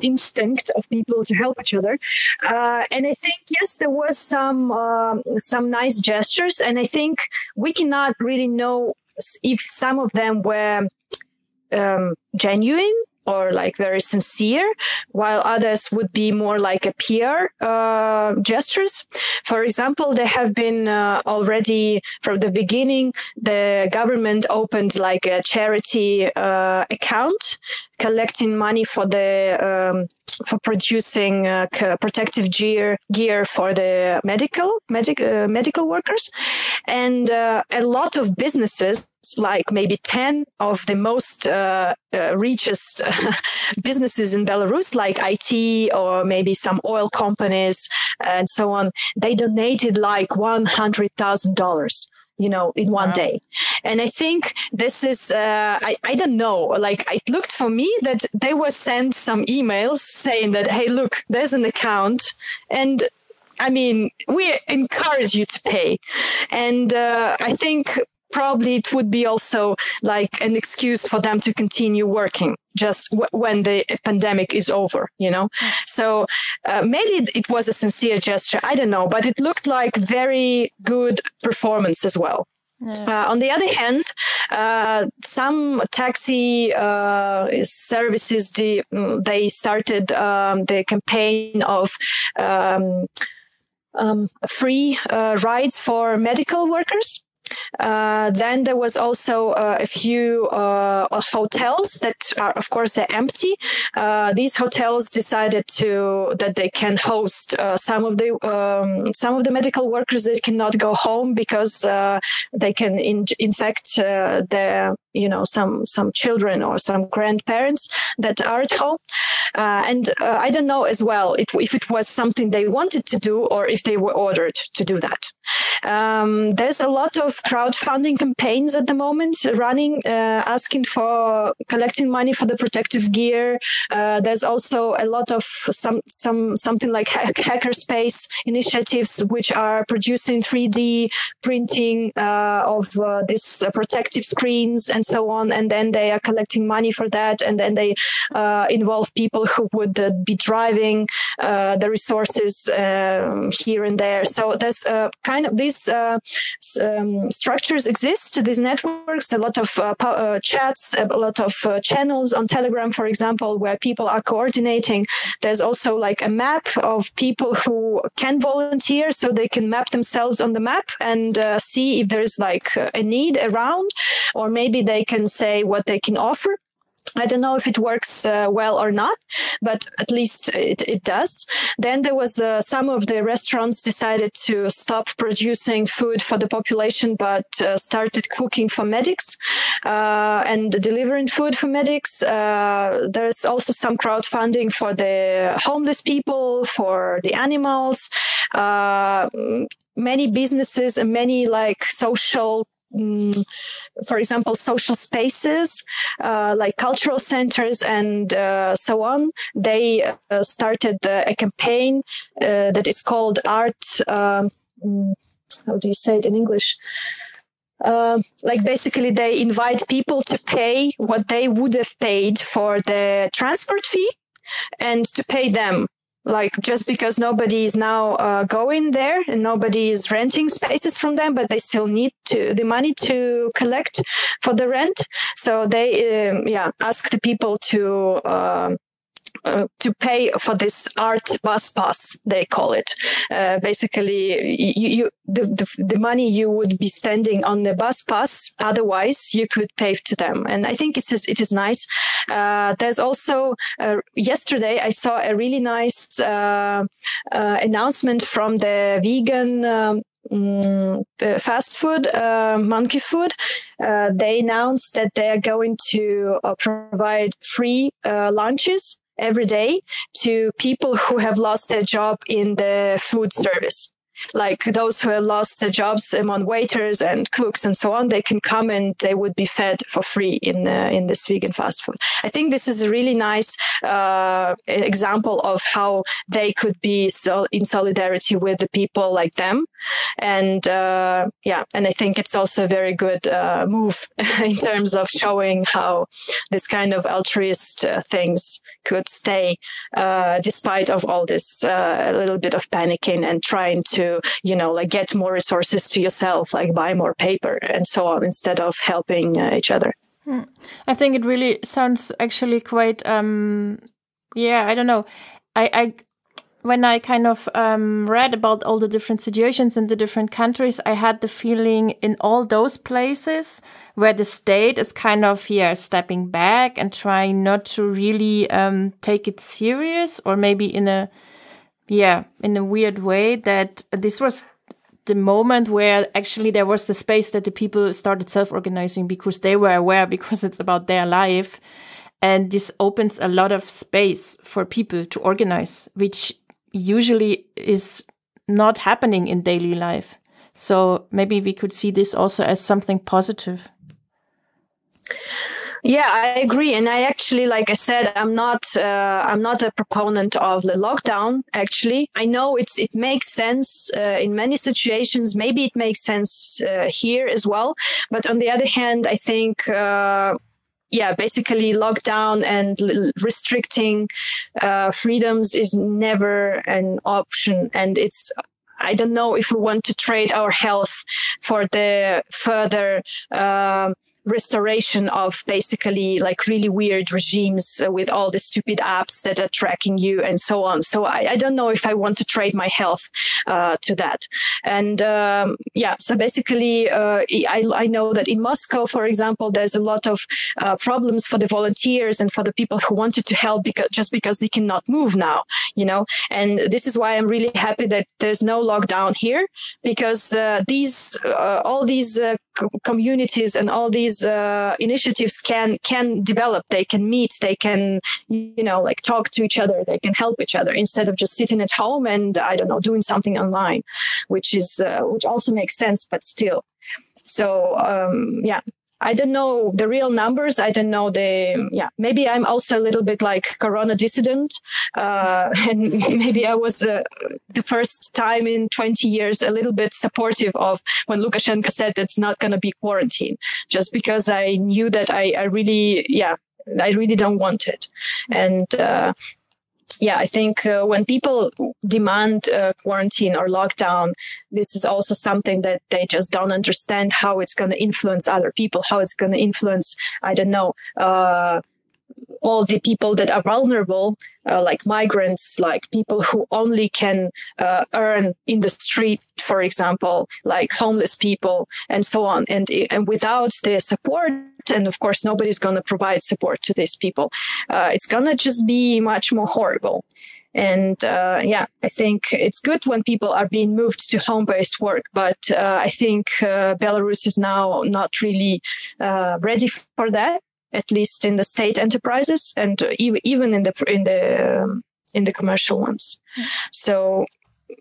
instinct of people to help each other. Uh, and I think, yes, there was some um, some nice gestures. And I think we cannot really know if some of them were um, genuine or like very sincere, while others would be more like a peer uh, gestures. For example, there have been uh, already from the beginning, the government opened like a charity uh, account, collecting money for the um, for producing uh, protective gear gear for the medical medic, uh, medical workers, and uh, a lot of businesses, like maybe ten of the most uh, uh, richest businesses in Belarus, like I T or maybe some oil companies and so on, they donated like one hundred thousand dollars you know, in one wow. day. And I think this is, uh, I, I don't know, like it looked for me that they were sent some emails saying that, hey, look, there's an account. And I mean, we encourage you to pay. And uh, I think probably it would be also like an excuse for them to continue working just w- when the pandemic is over, you know? So uh, maybe it was a sincere gesture. I don't know, but it looked like very good performance as well. Yeah. Uh, on the other hand, uh, some taxi uh, services, de- they started um, the campaign of um, um, free uh, rides for medical workers. Uh, then there was also uh, a few uh, hotels that are, of course, they're empty. Uh, these hotels decided to that they can host uh, some of the um, some of the medical workers that cannot go home because uh, they can in- infect uh, their you know some some children or some grandparents that are at home. Uh, and uh, I don't know as well if, if it was something they wanted to do or if they were ordered to do that. Um, there's a lot of crowdfunding campaigns at the moment running, uh, asking for collecting money for the protective gear. Uh, there's also a lot of some some something like hack- hackerspace initiatives, which are producing three D printing uh, of uh, these uh, protective screens and so on. And then they are collecting money for that. And then they uh, involve people who would uh, be driving uh, the resources um, here and there. So there's uh, kind of these uh, um, structures exist, these networks, a lot of uh, po- uh, chats, a lot of uh, channels on Telegram, for example, where people are coordinating. There's also like a map of people who can volunteer, so they can map themselves on the map and uh, see if there's like a need around, or maybe they can say what they can offer. I don't know if it works uh, well or not, but at least it, it does. Then there was uh, some of the restaurants decided to stop producing food for the population, but uh, started cooking for medics uh, and delivering food for medics. Uh, there's also some crowdfunding for the homeless people, for the animals. Uh, many businesses and many like social Mm, for example, social spaces uh, like cultural centers and uh, so on. They uh, started uh, a campaign uh, that is called Art. Um, how do you say it in English? Uh, like basically, they invite people to pay what they would have paid for the transport fee and to pay them. Like just because nobody is now uh, going there and nobody is renting spaces from them, but they still need to, the money to collect for the rent. So they, um, yeah, ask the people to, um, Uh, to pay for this art bus pass, they call it. Uh, basically, you, you, the, the the money you would be spending on the bus pass, otherwise you could pay to them. And I think it is it is nice. Uh, there's also uh, yesterday I saw a really nice uh, uh, announcement from the vegan. Um, Mm, uh, fast food, uh, monkey food. Uh, they announced that they are going to uh, provide free uh, lunches every day to people who have lost their job in the food service. Like those who have lost their jobs among waiters and cooks and so on, they can come and they would be fed for free in uh, in this vegan fast food. I think this is a really nice uh, example of how they could be so in solidarity with the people like them. And uh, yeah, and I think it's also a very good uh, move in terms of showing how this kind of altruist uh, things could stay uh, despite of all this uh, a little bit of panicking and trying to you know, like get more resources to yourself, like buy more paper and so on, instead of helping uh, each other. Hmm. I think it really sounds actually quite, um, yeah, I don't know. I, I when I kind of um, read about all the different situations in the different countries, I had the feeling in all those places where the state is kind of, yeah, stepping back and trying not to really um, take it serious, or maybe in a Yeah, in a weird way, that this was the moment where actually there was the space that the people started self-organizing, because they were aware, because it's about their life. And this opens a lot of space for people to organize, which usually is not happening in daily life. So maybe we could see this also as something positive. Yeah, I agree. And I actually, like I said, I'm not uh, I'm not a proponent of the lockdown, actually. I know it's it makes sense uh, in many situations. Maybe it makes sense uh, here as well. But on the other hand, I think, uh, yeah, basically lockdown and l- restricting uh, freedoms is never an option. And it's, I don't know if we want to trade our health for the further uh, restoration of basically like really weird regimes with all the stupid apps that are tracking you and so on. So I, I don't know if I want to trade my health uh, to that. And um, yeah, so basically uh, I, I know that in Moscow, for example, there's a lot of uh, problems for the volunteers and for the people who wanted to help because, just because they cannot move now, you know. And this is why I'm really happy that there's no lockdown here, because uh, these uh, all these uh, communities and all these Uh, initiatives can can develop. They can meet. They can, you know, like talk to each other. They can help each other instead of just sitting at home and I don't know doing something online, which is uh, which also makes sense. But still, so um, yeah, I don't know the real numbers. I don't know the yeah. Maybe I'm also a little bit like Corona dissident, uh, and maybe I was uh, the first time in twenty years a little bit supportive of when Lukashenko said it's not going to be quarantine, just because I knew that I, I really yeah I really don't want it, and. Uh, Yeah, I think uh, when people demand uh, quarantine or lockdown, this is also something that they just don't understand how it's going to influence other people, how it's going to influence, I don't know, uh, all the people that are vulnerable, uh, like migrants, like people who only can uh, earn in the street, for example, like homeless people and so on. And, and without the support, and of course, nobody's going to provide support to these people. Uh, it's going to just be much more horrible. And uh, yeah, I think it's good when people are being moved to home-based work, but uh, I think uh, Belarus is now not really uh, ready for that, at least in the state enterprises and even in the in the um, in the commercial ones. Mm. So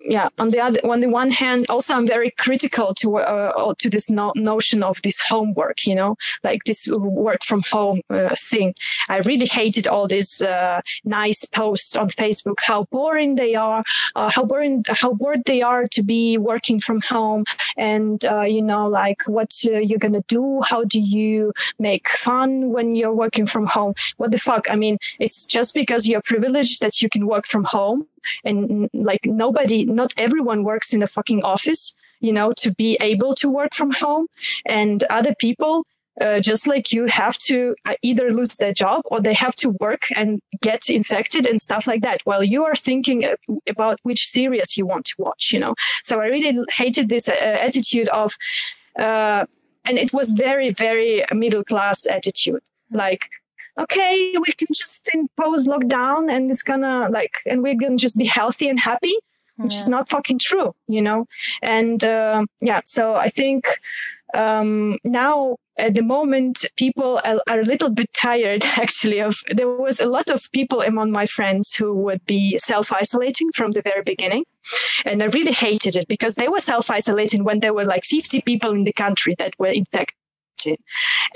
yeah, on the other on the one hand, also I'm very critical to uh, to this no- notion of this homework, you know, like this work from home uh, thing. I really hated all these uh, nice posts on Facebook, how boring they are, uh, how boring how bored they are to be working from home, and uh, you know, like what uh, you're gonna do, how do you make fun when you're working from home? What the fuck? I mean, it's just because you're privileged that you can work from home. And like nobody, not everyone works in a fucking office, you know, to be able to work from home. And other people, uh, just like you, have to either lose their job or they have to work and get infected and stuff like that. Well, you are thinking about which series you want to watch, you know. So I really hated this uh, attitude of, uh, and it was very, very middle class attitude, like, okay, we can just impose lockdown and it's gonna like, and we're gonna just be healthy and happy, which yeah. is not fucking true, you know? And uh, yeah, so I think um, now at the moment, people are, are a little bit tired actually of, there was a lot of people among my friends who would be self-isolating from the very beginning. And I really hated it because they were self-isolating when there were like fifty people in the country that were infected.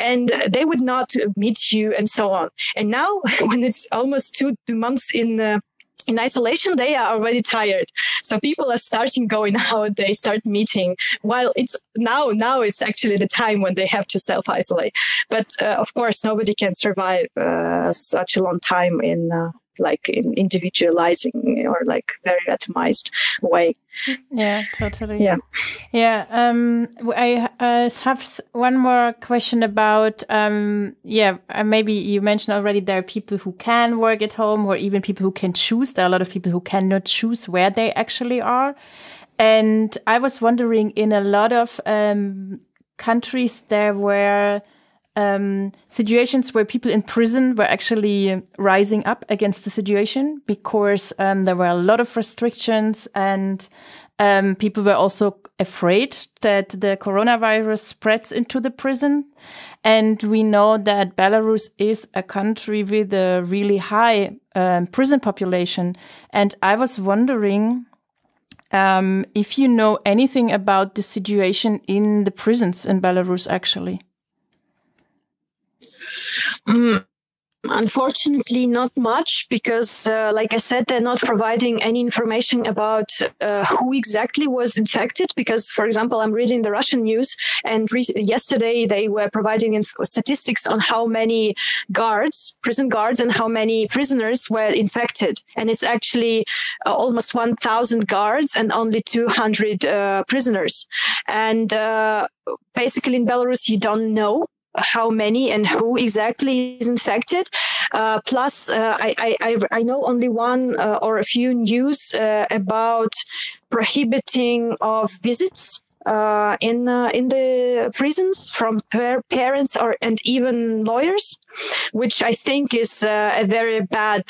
And they would not meet you and so on. And now when it's almost two months in uh, in isolation, they are already tired. So people are starting going out, they start meeting. While it's now, now it's actually the time when they have to self-isolate. But uh, of course, nobody can survive uh, such a long time in uh, like in individualizing or like very atomized way. Yeah, totally. Yeah, yeah. Um, I uh, have one more question about. Um, yeah, uh, maybe you mentioned already there are people who can work at home, or even people who can choose. There are a lot of people who cannot choose where they actually are, and I was wondering in a lot of um, countries there were. Um, situations where people in prison were actually rising up against the situation because um, there were a lot of restrictions and um, people were also afraid that the coronavirus spreads into the prison. And we know that Belarus is a country with a really high um, prison population. And I was wondering um, if you know anything about the situation in the prisons in Belarus, actually. Mm. Unfortunately, not much, because, uh, like I said, they're not providing any information about uh, who exactly was infected. Because, for example, I'm reading the Russian news, and re yesterday they were providing inf statistics on how many guards, prison guards, and how many prisoners were infected. And it's actually uh, almost one thousand guards and only two hundred uh, prisoners. And uh, basically, in Belarus, you don't know how many and who exactly is infected. Uh, plus, uh, I, I, I know only one uh, or a few news uh, about prohibiting of visits uh, in uh, in the prisons from par parents or and even lawyers, which I think is uh, a very bad,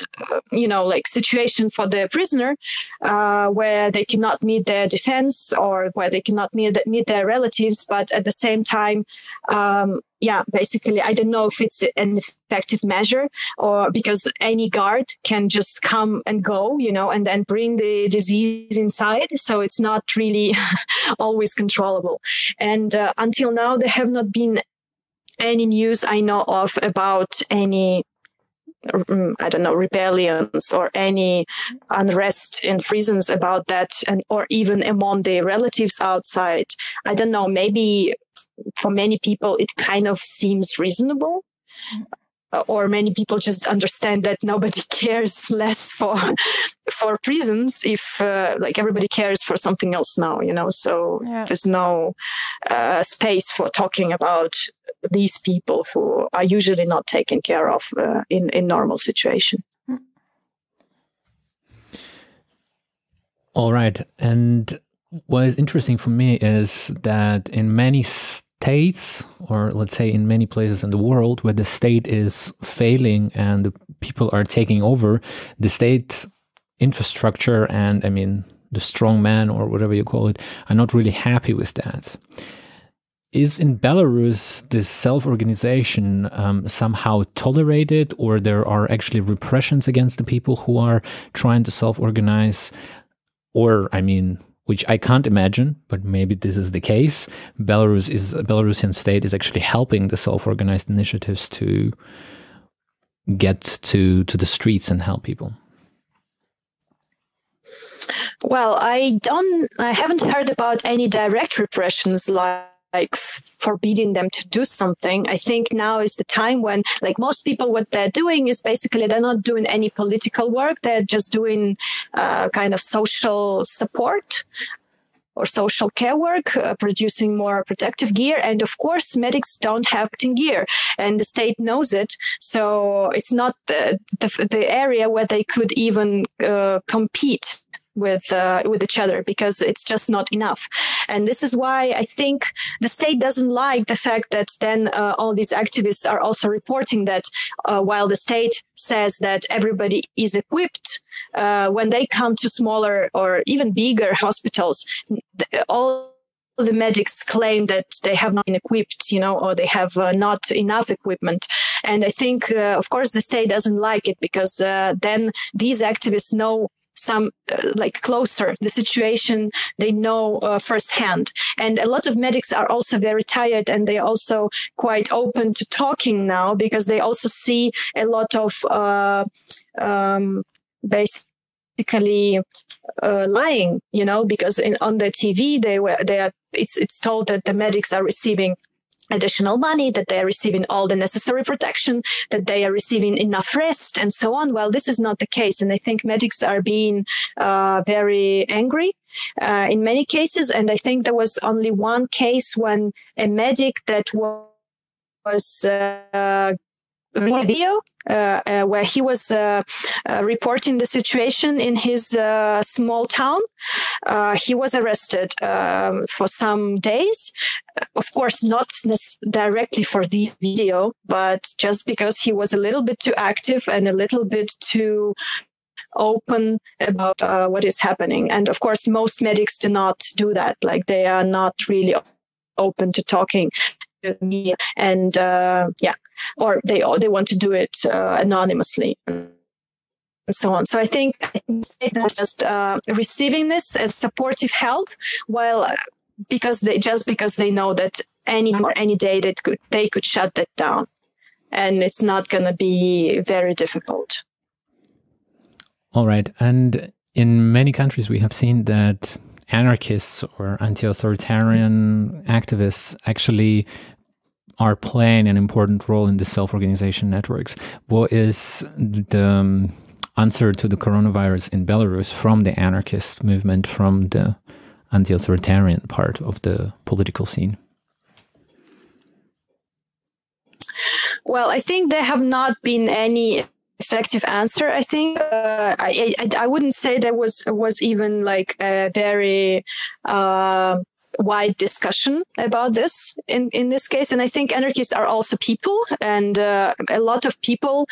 you know, like situation for the prisoner, uh, where they cannot meet their defense or where they cannot meet meet their relatives, but at the same time. Um, Yeah, basically, I don't know if it's an effective measure, or because any guard can just come and go, you know, and then bring the disease inside. So it's not really always controllable. And uh, until now, there have not been any news I know of about any, I don't know, rebellions or any unrest in prisons about that, and or even among the relatives outside. I don't know, maybe for many people, it kind of seems reasonable, or many people just understand that nobody cares less for for prisons if uh, like everybody cares for something else now, you know. So yeah. There's no uh, space for talking about these people who are usually not taken care of uh, in in normal situation. All right, and what is interesting for me is that in many states, or let's say in many places in the world where the state is failing and the people are taking over, the state infrastructure and, I mean, the strong man or whatever you call it, are not really happy with that. Is in Belarus this self-organization um, somehow tolerated, or there are actually repressions against the people who are trying to self-organize? Or, I mean, which I can't imagine, but maybe this is the case. Belarus is Belarusian state is actually helping the self-organized initiatives to get to to the streets and help people. Well, I don't. I haven't heard about any direct repressions like. like forbidding them to do something. I think now is the time when, like, most people, what they're doing is basically they're not doing any political work. They're just doing uh, kind of social support or social care work, uh, producing more protective gear. And of course, medics don't have protective gear, and the state knows it. So it's not the, the, the area where they could even uh, compete with uh, with each other, because it's just not enough. And this is why I think the state doesn't like the fact that then uh, all these activists are also reporting that uh, while the state says that everybody is equipped, uh, when they come to smaller or even bigger hospitals, all the medics claim that they have not been equipped, you know, or they have uh, not enough equipment. And I think, uh, of course, the state doesn't like it, because uh, then these activists know some uh, like closer the situation, they know uh, firsthand. And a lot of medics are also very tired, and they are also quite open to talking now, because they also see a lot of uh, um, basically uh, lying, you know, because in, on the T V they were they are it's it's told that the medics are receiving additional money, that they are receiving all the necessary protection, that they are receiving enough rest, and so on. Well, this is not the case. And I think medics are being uh, very angry uh, in many cases. And I think there was only one case when a medic that was uh, video uh, uh, where he was uh, uh, reporting the situation in his uh, small town. Uh, he was arrested um, for some days, of course, not directly for this video, but just because he was a little bit too active and a little bit too open about uh, what is happening. And of course, most medics do not do that. Like, they are not really open to talking to the media, and uh, yeah, or they they want to do it uh, anonymously. and so on. So I think it's just uh, receiving this as supportive help, while because they just because they know that any or any day that could they could shut that down, and it's not going to be very difficult. All right, and in many countries we have seen that anarchists or anti-authoritarian activists actually are playing an important role in the self-organization networks. What is the answer to the coronavirus in Belarus from the anarchist movement, from the anti-authoritarian part of the political scene? Well, I think there have not been any effective answer. I think uh, I, I I wouldn't say there was was even like a very uh, wide discussion about this in in this case. And I think anarchists are also people, and uh, a lot of people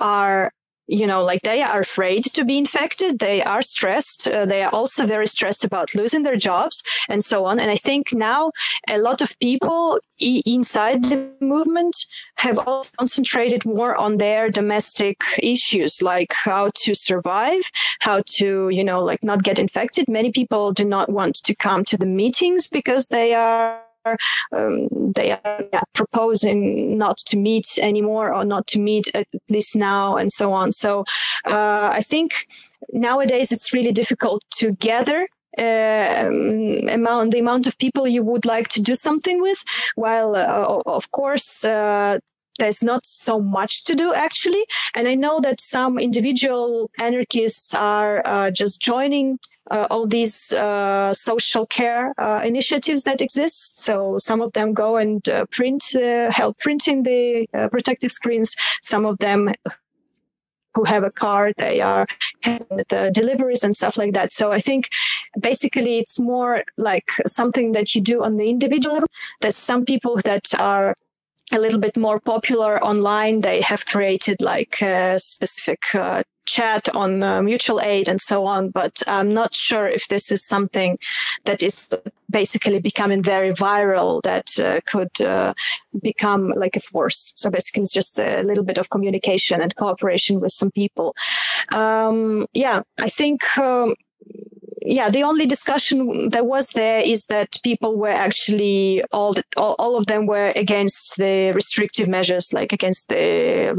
are, you know, like they are afraid to be infected. They are stressed. Uh, they are also very stressed about losing their jobs and so on. And I think now a lot of people e inside the movement have also concentrated more on their domestic issues, like how to survive, how to, you know, like not get infected. Many people do not want to come to the meetings because they are Um, they are yeah, proposing not to meet anymore, or not to meet at least now, and so on. So uh, I think nowadays it's really difficult to gather uh, um, amount the amount of people you would like to do something with. While uh, of course uh, there's not so much to do actually, and I know that some individual anarchists are uh, just joining Uh, all these uh, social care uh, initiatives that exist. So some of them go and uh, print, uh, help printing the uh, protective screens. Some of them who have a car, they are helping with the deliveries and stuff like that. So I think basically it's more like something that you do on the individual level. There's some people that are a little bit more popular online. They have created like a specific uh, chat on uh, mutual aid and so on, but I'm not sure if this is something that is basically becoming very viral, that uh, could uh, become like a force. So basically it's just a little bit of communication and cooperation with some people. Um, yeah, I think um, yeah, the only discussion that was there is that people were actually, all, the, all all of them were against the restrictive measures, like against the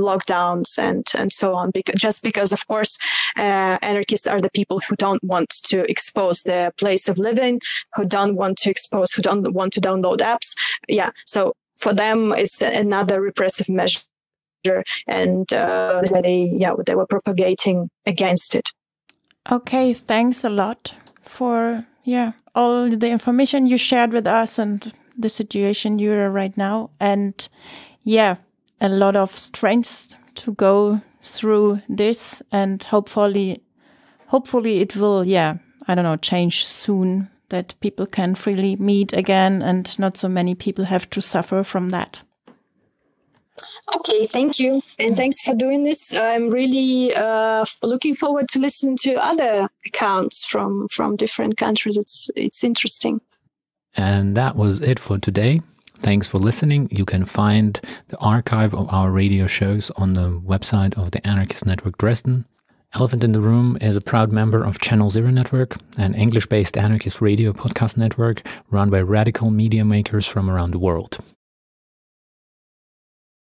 lockdowns and, and so on. Because, just because, of course, uh, anarchists are the people who don't want to expose their place of living, who don't want to expose, who don't want to download apps. Yeah, so for them, it's another repressive measure. And uh, they, yeah, they were propagating against it. Okay, thanks a lot for yeah all the information you shared with us and the situation you're in right now. And yeah, a lot of strength to go through this, and hopefully hopefully it will, yeah, I don't know, change soon, that people can freely meet again and not so many people have to suffer from that. Okay, thank you. And thanks for doing this. I'm really uh, looking forward to listen to other accounts from, from different countries. It's, it's interesting. And that was it for today. Thanks for listening. You can find the archive of our radio shows on the website of the Anarchist Network Dresden. Elephant in the Room is a proud member of Channel Zero Network, an English-based anarchist radio podcast network run by radical media makers from around the world.